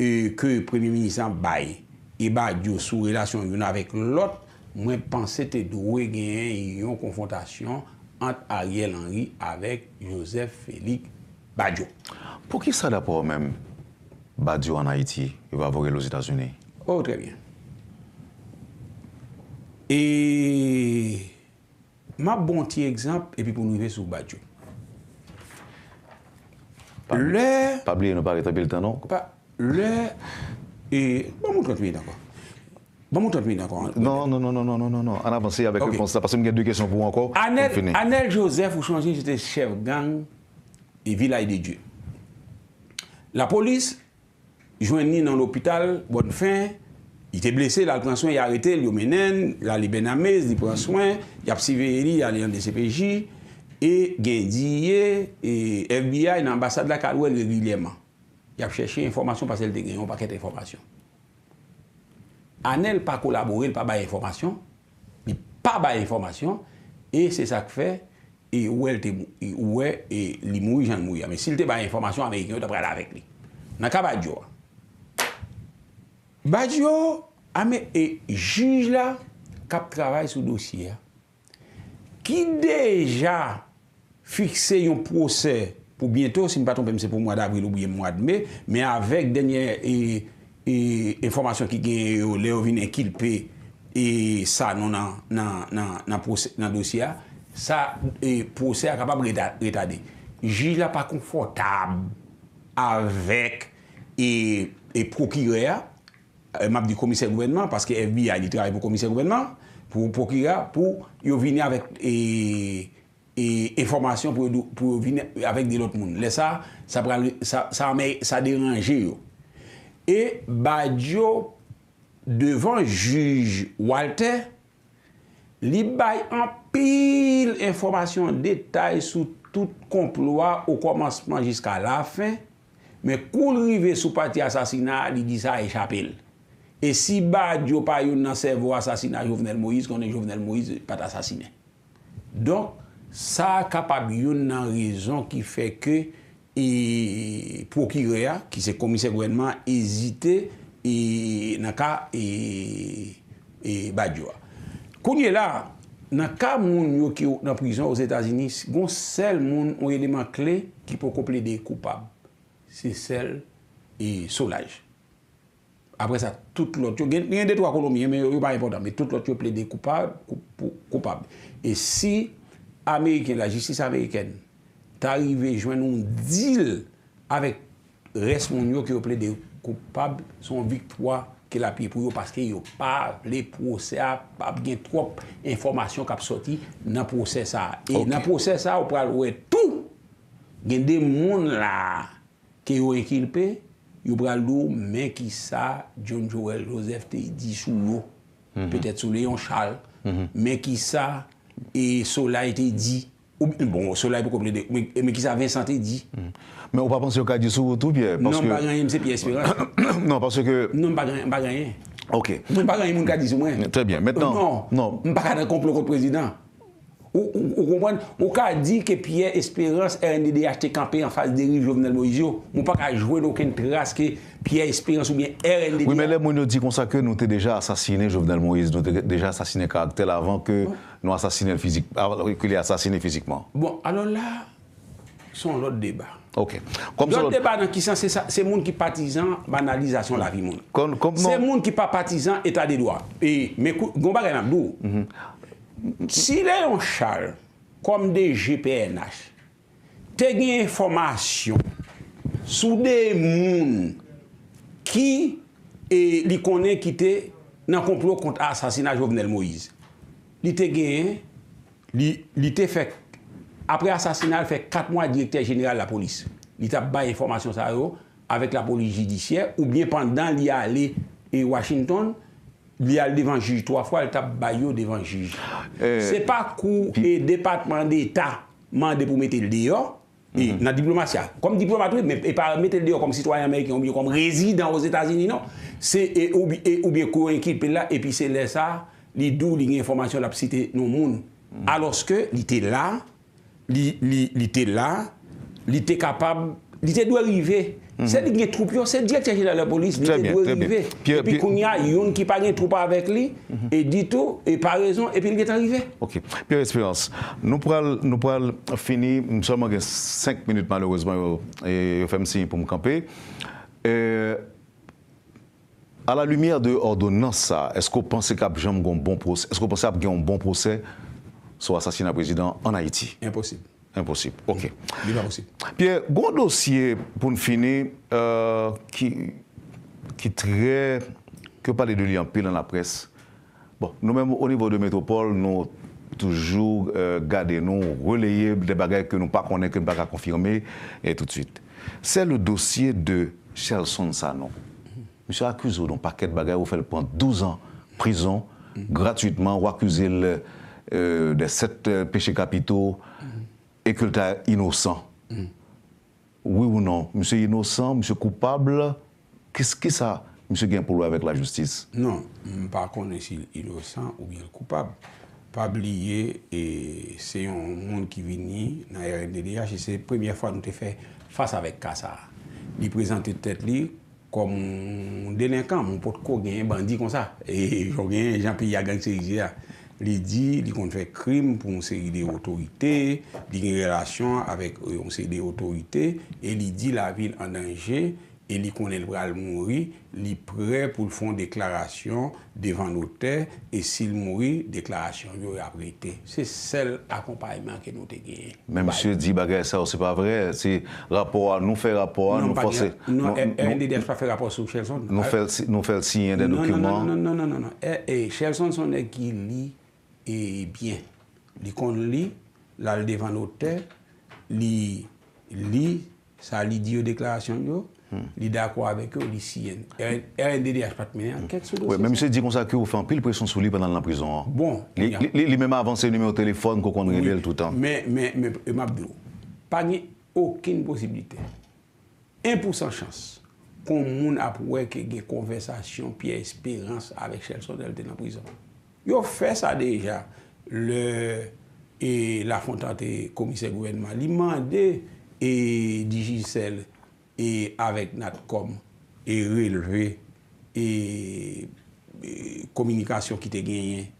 et que le Premier ministre a baillé. Et bah, Dieu, sous relation avec l'autre, moi, je pensais que tu gagner une confrontation entre Ariel Henry avec Joseph Félix Badio. Pour qui ça d'abord même, Badio en Haïti, il va voler aux États-Unis? Oh, très bien. Et ma bon petit exemple, et puis pour nous arriver sur Badio. Le... Pas oublier, nous parler de le temps, non? Pa... Le... Et... Bon, mon trente minutes d'accord. Bon, mon trente minutes d'accord. Non, non, non, non, non, non, non, non. On avance avec okay. Réponse. Parce que j'ai deux questions pour vous encore. Anel, Anel Joseph, vous changez, j'étais chef gang et village de Dieu. La police, joignit dans l'hôpital, bonne fin, il était blessé, il a pris soin, il a arrêté, il a mené, il a libénamé, il a pris soin, il a psyché, il a allé en D C P J, et Gendier, et F B I, une ambassade de la Carouelle régulièrement. Il a cherché information parce qu'elle a gagné un paquet d'informations. Anel n'a pas collaboré, il n'a pas baillé d'informations. Il n'a pas baillé d'informations. Et c'est ça que fait. Et où elle est mouille, j'en mouille. Mais s'il n'a pas baillé d'informations, l'Américain est prêt avec lui. Dans le cas de Badio. Badio, et juge là, qui travaille sur le dossier, qui déjà fixé un procès. Pour bientôt, si je ne me trompe pas, c'est pour le mois d'avril ou le mois de mai, mais avec dernière et, et, information qui gagne Léovin et Kilpé et ça non dans le dossier, ça le procès est capable de retarder. Le juge n'est pas confortable avec et, et procureur, je m'a dit commissaire gouvernement, parce que F B I travaille pour le commissaire gouvernement, pour le procureur, pour venir avec. Et, et information pour, pour venir avec des autres monde. Laisse ça, ça ça, ça, ça dérange. Et Badio, devant juge Walter, il baille en pile information, détail sur tout complot au commencement jusqu'à la fin. Mais quand il arrive sous partie assassinat, il dit ça échappé. Et si Badio pas eu dans cerveau assassinat Jovenel Moïse, qu'on est Jovenel Moïse, pas assassiné. Donc, ça capable une raison qui fait que le procureur, qui c'est commissaire gouvernement, hésité et dans le cas de Badio. Quand il est là, dans le cas de qui est en prison aux États-Unis, il y a seul élément clé qui peut compléter coupable. C'est celle et Solages. Après ça, tout l'autre, il y a des trois Colombiens, mais ce n'est pas important, mais tout l'autre plaidé coupable, coupable. Et si Américaine, la justice américaine, t'arriver à joindre un deal avec Resmonio qui plaide des coupables, son victoire qu'elle a pris pour eux parce qu'ils n'ont pas les procès, pas bien trop d'informations qui sont sorties dans le procès. Et dans le procès, on peut avoir tout Il y a des gens là qui ont équipé, ils ont mais qui ça, John Joel Joseph te dit sous l'eau, mm-hmm. peut-être sous Léon Charles, mm-hmm. mais qui ça, et cela a été dit, bon, cela est beaucoup plus mais, mais qui ça, Vincent te dit. Mm-hmm. Mais on ne peut pas penser au cas du sous-retour, Pierre. Non, pas gagné, M. Pierre Espérance. Non, parce que. Non, pas gagné. Ok. Je ne pas gagner mon cas du sous-retour. Très bien. Maintenant. Non, je ne pas gagner un complot contre le président. Vous comprenez? Vous avez dit que Pierre Espérance, R N D D H, est campé en face des rives Jovenel Moïse. Vous n'avez pas joué aucune trace que Pierre Espérance ou bien R N D D H. Oui, mais les gens nous disent comme ça que nous avons déjà assassiné Jovenel Moïse, nous avons déjà assassiné le caractère avant que nous assassinions physiquement. Bon, alors là, c'est un autre débat. Ok. Comme l'autre débat dans qui sens, c'est les gens qui partisans banalisation de la vie. C'est les gens qui ne sont pas partisans état des droits. Et, mais, Gombaré Nabdou. Si Léon Charles, comme des G P N H, te gen information sur des gens qui li konnen qui te dans complot contre assassinat Jovenel Moïse, li te gen, li, li te fait après assassinat, fait quatre mois directeur général de la police. Il t'a ba information ça avec la police judiciaire ou bien pendant li allé à Washington. Il y a devant le juge trois fois, il tape baillot devant le juge. Euh, Ce n'est pas cour et département d'État mandé pour mettre le dehors, mm -hmm. et, dans la diplomatie. Comme diplomate, mais et pas mettre le dehors comme citoyen américain ou bien comme résident aux États-Unis, non. C'est ou, ou bien qu'on équipe là, et puis c'est là ça, les doubles informations, la cité, non, monde. Mm -hmm. Alors que il était là, il était là, il était capable, il était doit arriver. C'est lui qui est troupé, c'est directeur de la police, il est arrivé. Et puis il y a un qui n'a pas troupe avec lui, et dit tout, et pas raison, et puis il est arrivé. Ok. Pierre Espérance, nous pourrons finir, nous sommes à cinq minutes malheureusement, et je fais un signe pour me camper. À la lumière de l'ordonnance, est-ce qu'on pense qu'il y a un bon procès? Est-ce qu'on pense qu'il y a un bon procès sur l'assassinat du président en Haïti? Impossible. Impossible. OK. Pierre, bon dossier pour nous finir euh, qui qui très que parler de lui en pile dans la presse. Bon, nous-mêmes au niveau de Métropole, nous toujours euh, garder nous relayer des bagages que nous pas connaît que nous pas confirmer et tout de suite. C'est le dossier de Chelson Sanon. Monsieur accusé d'un paquet de bagages, vous fait prendre douze ans prison mm -hmm. gratuitement, ou accusé euh, de sept euh, péchés capitaux. Et que tu es innocent. Mm. Oui ou non? Monsieur innocent, monsieur coupable, qu'est-ce que ça, monsieur gagne pour lui avec la justice? Non, par contre, s'il est innocent ou bien coupable, pas oublier, et c'est un monde qui vient dans la R N D D H, et c'est la première fois que nous avons fait face avec Kassa. Il présente tête lui comme un délinquant, mon pote ko gagne un bandit comme ça. Et Jean-Pierre Gangsterizia. Il dit qu'il fait crime pour une série d'autorités, il y a une relation avec une série d'autorités, et il dit la ville en danger, et il connaît le bras de mourir, il est prêt pour faire une déclaration devant notaire, et s'il mourit, déclaration lui a prêté. C'est seul accompagnement que nous avons gagné. Mais monsieur dit que ça, c'est pas vrai, c'est rapport à nous, fait rapport à nous, forcer. Non, R N D D H pas fait rapport sur Chelson. Nous faisons signer des documents. Non, non, non, non, non. Et Chelson, son est qui lit. Et bien, li kon li, la devant notaire, li li, ça li dit aux déclarations, yo, li d'accord avec eux, li sienne. R N D D H pas de mener enquête sur le dossier. Oui, mais monsieur dit qu'on s'accuse, on fait un pile pression sur lui pendant la prison. Bon. Li même avancé le numéro de téléphone qu'on connaît oui, tout le temps. Mais, mais, mais, Mabdou, pas aucune possibilité. un pour cent chance qu'on moun apoué que gen conversation, Pierre Espérance avec Chelson dans la prison. Ils fait ça déjà. Le, et la Fontate, commissaire gouvernement, il demandé et Digicel et avec Natcom et relevé et, et communication qui te gagnée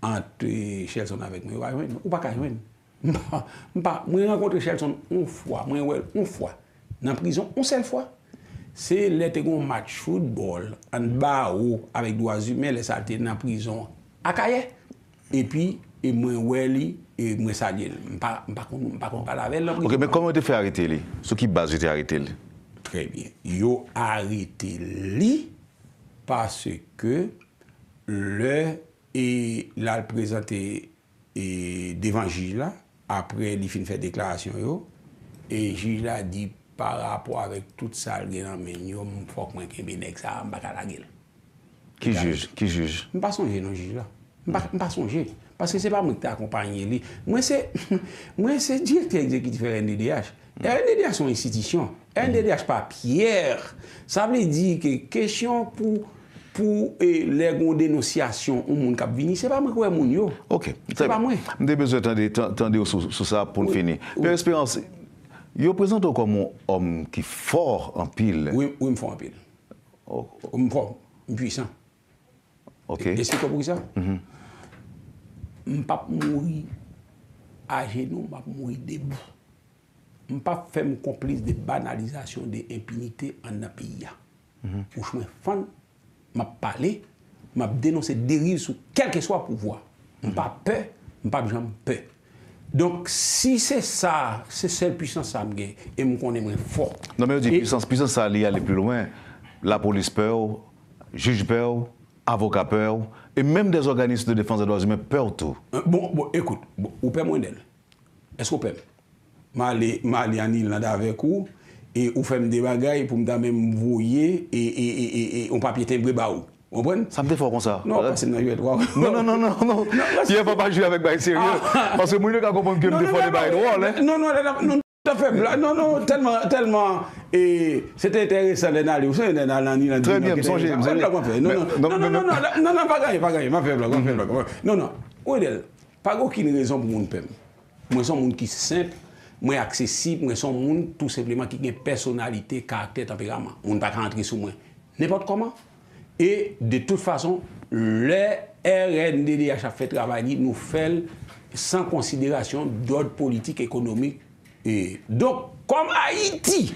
entre Chelson avec moi. Ou pas qu'à jouer. Moi rencontre Chelson une fois, moi une fois, dans la prison une seule fois. C'est le match football en bas avec droits humains, les saltés dans la prison. Et puis, et moi, Welly, et moi, Sadiel. Je ne parle pas avec lui. Ok, mais comment tu fais arrêter lui? Sur qui base tu as arrêté lui? Très bien. Yo arrêté lui parce que le et l'a présenté devant le juge là, après il fin fait déclaration yo, Et Gilles a dit, par rapport avec toute ça, il faut que je me dise que ça va pas la gueule. Qui juge? Qui juge? Je ne suis pas songé, non, juge là. Je ne suis pas songé. Parce que ce n'est pas moi qui t'ai accompagné. Moi, c'est le directeur exécutif de R N D D H. R N D D H, c'est une institution. R N D D H, pas Pierre. Ça veut dire que question pour. Pour les dénonciations au monde qui vient, ce n'est pas moi qui est Mounio. Ok. Ce n'est pas moi. Vous avez besoin d'attendre sur ça pour oui. finir. Oui. Pierre Espérance, vous présentez comme un homme qui est fort en pile. Oui, oui, je suis fort en pile. Oh. Je suis fort, je suis puissant. Ok. Et c'est quoi pour ça? Mm-hmm. Je ne vais pas mourir à genoux, je ne vais pas mourir debout. Je ne vais pas faire mon complice de banalisation de l'impunité en un pays. Mm-hmm. Pour que je me fasse. Je parle, je dénonce dérive sur quel que soit le pouvoir. Je n'ai pas peur, je n'ai pas peur. Donc, si c'est ça, c'est cette puissance que j'ai, et je connais fort. Non, mais on dit puissance, puissance, ça allait aller plus loin. La police peur, juge peur, avocat peur, et même des organismes de défense des droits humains peur tout. Bon, bon écoute, bon, vous payez moins d'elle. Est-ce que vous payez? Je vais aller en Irlande avec vous. Et on fait des bagailles pour me voyer et, et, et, et, et on papier timbré baou. Vous comprenez? Ça me défend comme ça. Non, parce que non, non, non, non, non. Il ne faut pas jouer avec bail sérieux. Parce que moi, je comprends que je me défends des bails drôles. Non, non, non, tout à fait. Non, non, tellement, tellement. Et c'était intéressant d'aller. Très bien, me songez. Non, non, non, non, non, non, pas gagné, pas gagné. Non, non. Oudel, pas aucune raison pour mon père. Moi, je suis un monde qui est simple. Moi accessible, moi son monde tout simplement qui a une personnalité, caractère, tempérament. On ne peut pas rentrer sur moi n'importe comment. Et de toute façon, le R N D D H a fait travailler, nous fait sans considération d'ordre politique, économique. Et donc, comme Haïti,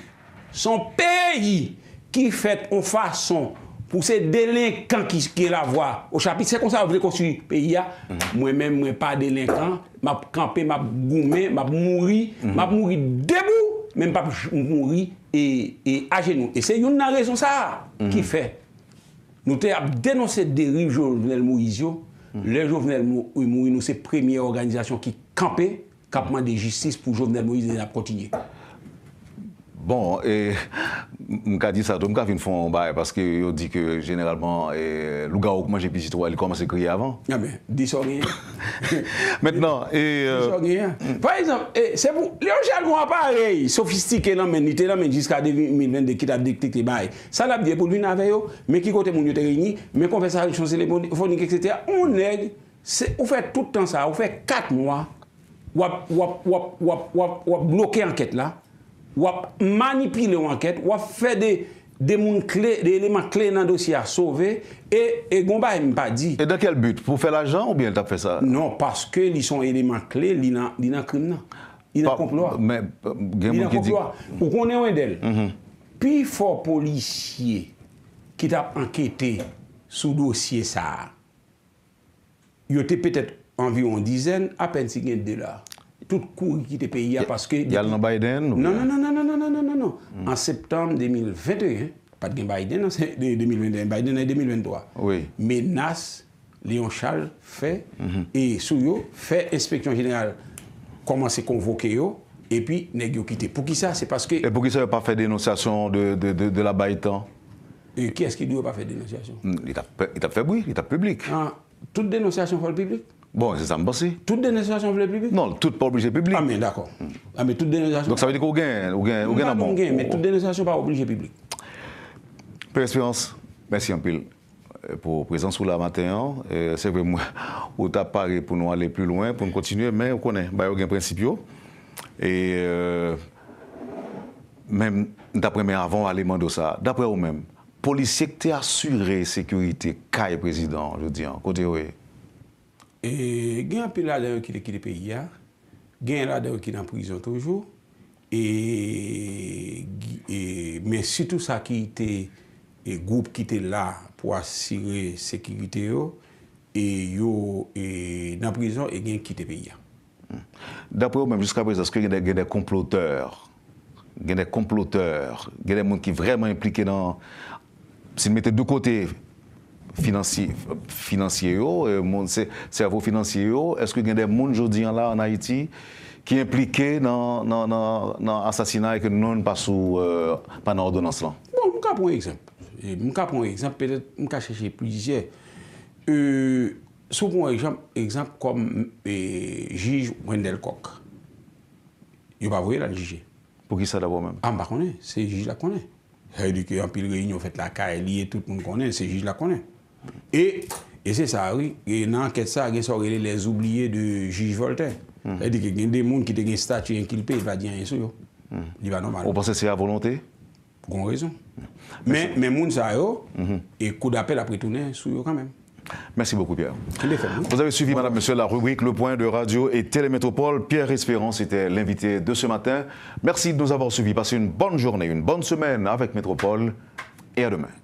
son pays qui fait en façon pour ces délinquants qui, qui la voie au chapitre, c'est comme ça que vous voulez construire le pays. Mm-hmm. Moi-même, je ne suis pas délinquant, je vais camper, je vais goumer, je vais mourir, je vais mourir debout, même pas mourir et, et à genoux. Et c'est une raison ça mm-hmm. qui fait. Nous avons dénoncé des dérives Jovenel Moïse. Mm-hmm. Les Jovenel Moïse, nous c'est la première organisation qui campait, campement de justice pour Jovenel Moïse et la continuer. Bon, et m'ka dit ça, m'ka vient font bail parce que on dit que généralement l'ougaou mange petit toi, il commence à crier avant. Ah ben, dis ça rien. Maintenant et par exemple, c'est vous Léon Charles un appareil sophistiqué dans men, était dans men jusqu'à deux mille vingt-deux qui t'a détecté bail. Ça l'a bien pour venir avec eux, mais qui côté mon yo te réuni, mais conversation téléphonique et cetera. On est on fait tout le temps ça, on fait quatre mois ou ou bloquer enquête là. Ou manipuler l'enquête, ou faire des éléments clés dans le dossier à sauver, et Gomba ne m'a pas dit. Et dans quel but? Pour faire l'argent ou bien tu as fait ça? Non, parce que ils sont éléments clés, ils sont dans crime. Ils sont complot. Mais il y a un complot. Ou qu'on est un d'elle. Puis fort policier qui t'a enquêté sous dossier ça, il y a peut-être environ une dizaine, à peine cinq dollars. Tout cours qui était payé parce que... Il y a le Biden? Non, non, non, non, non, non, non, non, non. Mm. En septembre deux mille vingt et un, pas de Biden, c'est deux mille vingt et un, Biden est deux mille vingt-trois. Oui. Menace, Léon Charles fait, mm -hmm. et Souyo fait inspection générale, commence à convoquer eux, et puis négio quitté. Pour qui ça? C'est parce que... Et pour qui ça n'a pas fait dénonciation de, de, de, de la Baïtan? Et qui est-ce qui ne doit pas faire dénonciation? Il t'a fait bruit, il t'a public. Ah, toute dénonciation pour le public? Bon, c'est ça me passe. Toutes dénonciations veulent public? Non, toutes pas obligées publiques. Ah mais d'accord. Mm. Ah mais toutes dénonciations. Donc ça veut dire qu'on gagne, on gagne, on gagne. On gagne, mais toutes dénonciations pas obligées publiques. Pierre Espérance, merci en pile pour la présence sur la matin. C'est vrai moi, on t'a parlé pour nous aller plus loin, pour nous continuer, mais on connaît, bah on gagne principaux. Et euh, même d'après mes avant éléments de ça, d'après vous même, policiers qui t'ont assuré sécurité, caille président, je dis en côté oui. Et il y a un peu là-dedans qui est pays, il y a un là-dedans qui est en prison toujours, et, et, mais surtout ça qui était, les groupes qui étaient là pour assurer la sécurité, et ils sont en prison et ils ont quitté le pays. D'après vous, même jusqu'à présent, est-ce qu'il y a des comploteurs, il y a des comploteurs, il y a des gens qui sont vraiment impliqués dans, si vous mettez de côté, financier, financier, cerveau financier, est-ce qu'il y a des gens aujourd'hui en Haïti qui impliqué dans l'assassinat et que nous n'avons pas sous euh, pas dans l'ordonnance. Bon, je vais prendre un exemple. Je vais prendre un exemple, peut-être je vais chercher plusieurs. Euh, Souvent, exemple, exemple comme le euh, juge Wendell Koch. Il va voir la juger. Pour qui ça d'abord même? Ah, je ne connais pas. C'est le juge la connaît. Ça veut dire qu'il y a une pile de réunion, fait la K L I, tout le monde connaît, c'est le juge la connaît. Et, et c'est ça, oui. Et dans l'enquête, ça, il y a les oubliés de juge Voltaire. Mm. Ça veut dire qu'il y a des gens qui ont des statuts et qui ne peuvent pas dire rien sur eux. Il va normal. Vous pensez que c'est à volonté? Pour une raison. Mm. Mais les gens, ça, et coup d'appel après tourner sur eux quand même. Merci beaucoup, Pierre. Vous avez suivi, madame, monsieur, la rubrique Le Point de Radio et Télémétropole. Pierre Espérance était l'invité de ce matin. Merci de nous avoir suivis. Passez une bonne journée, une bonne semaine avec Métropole et à demain.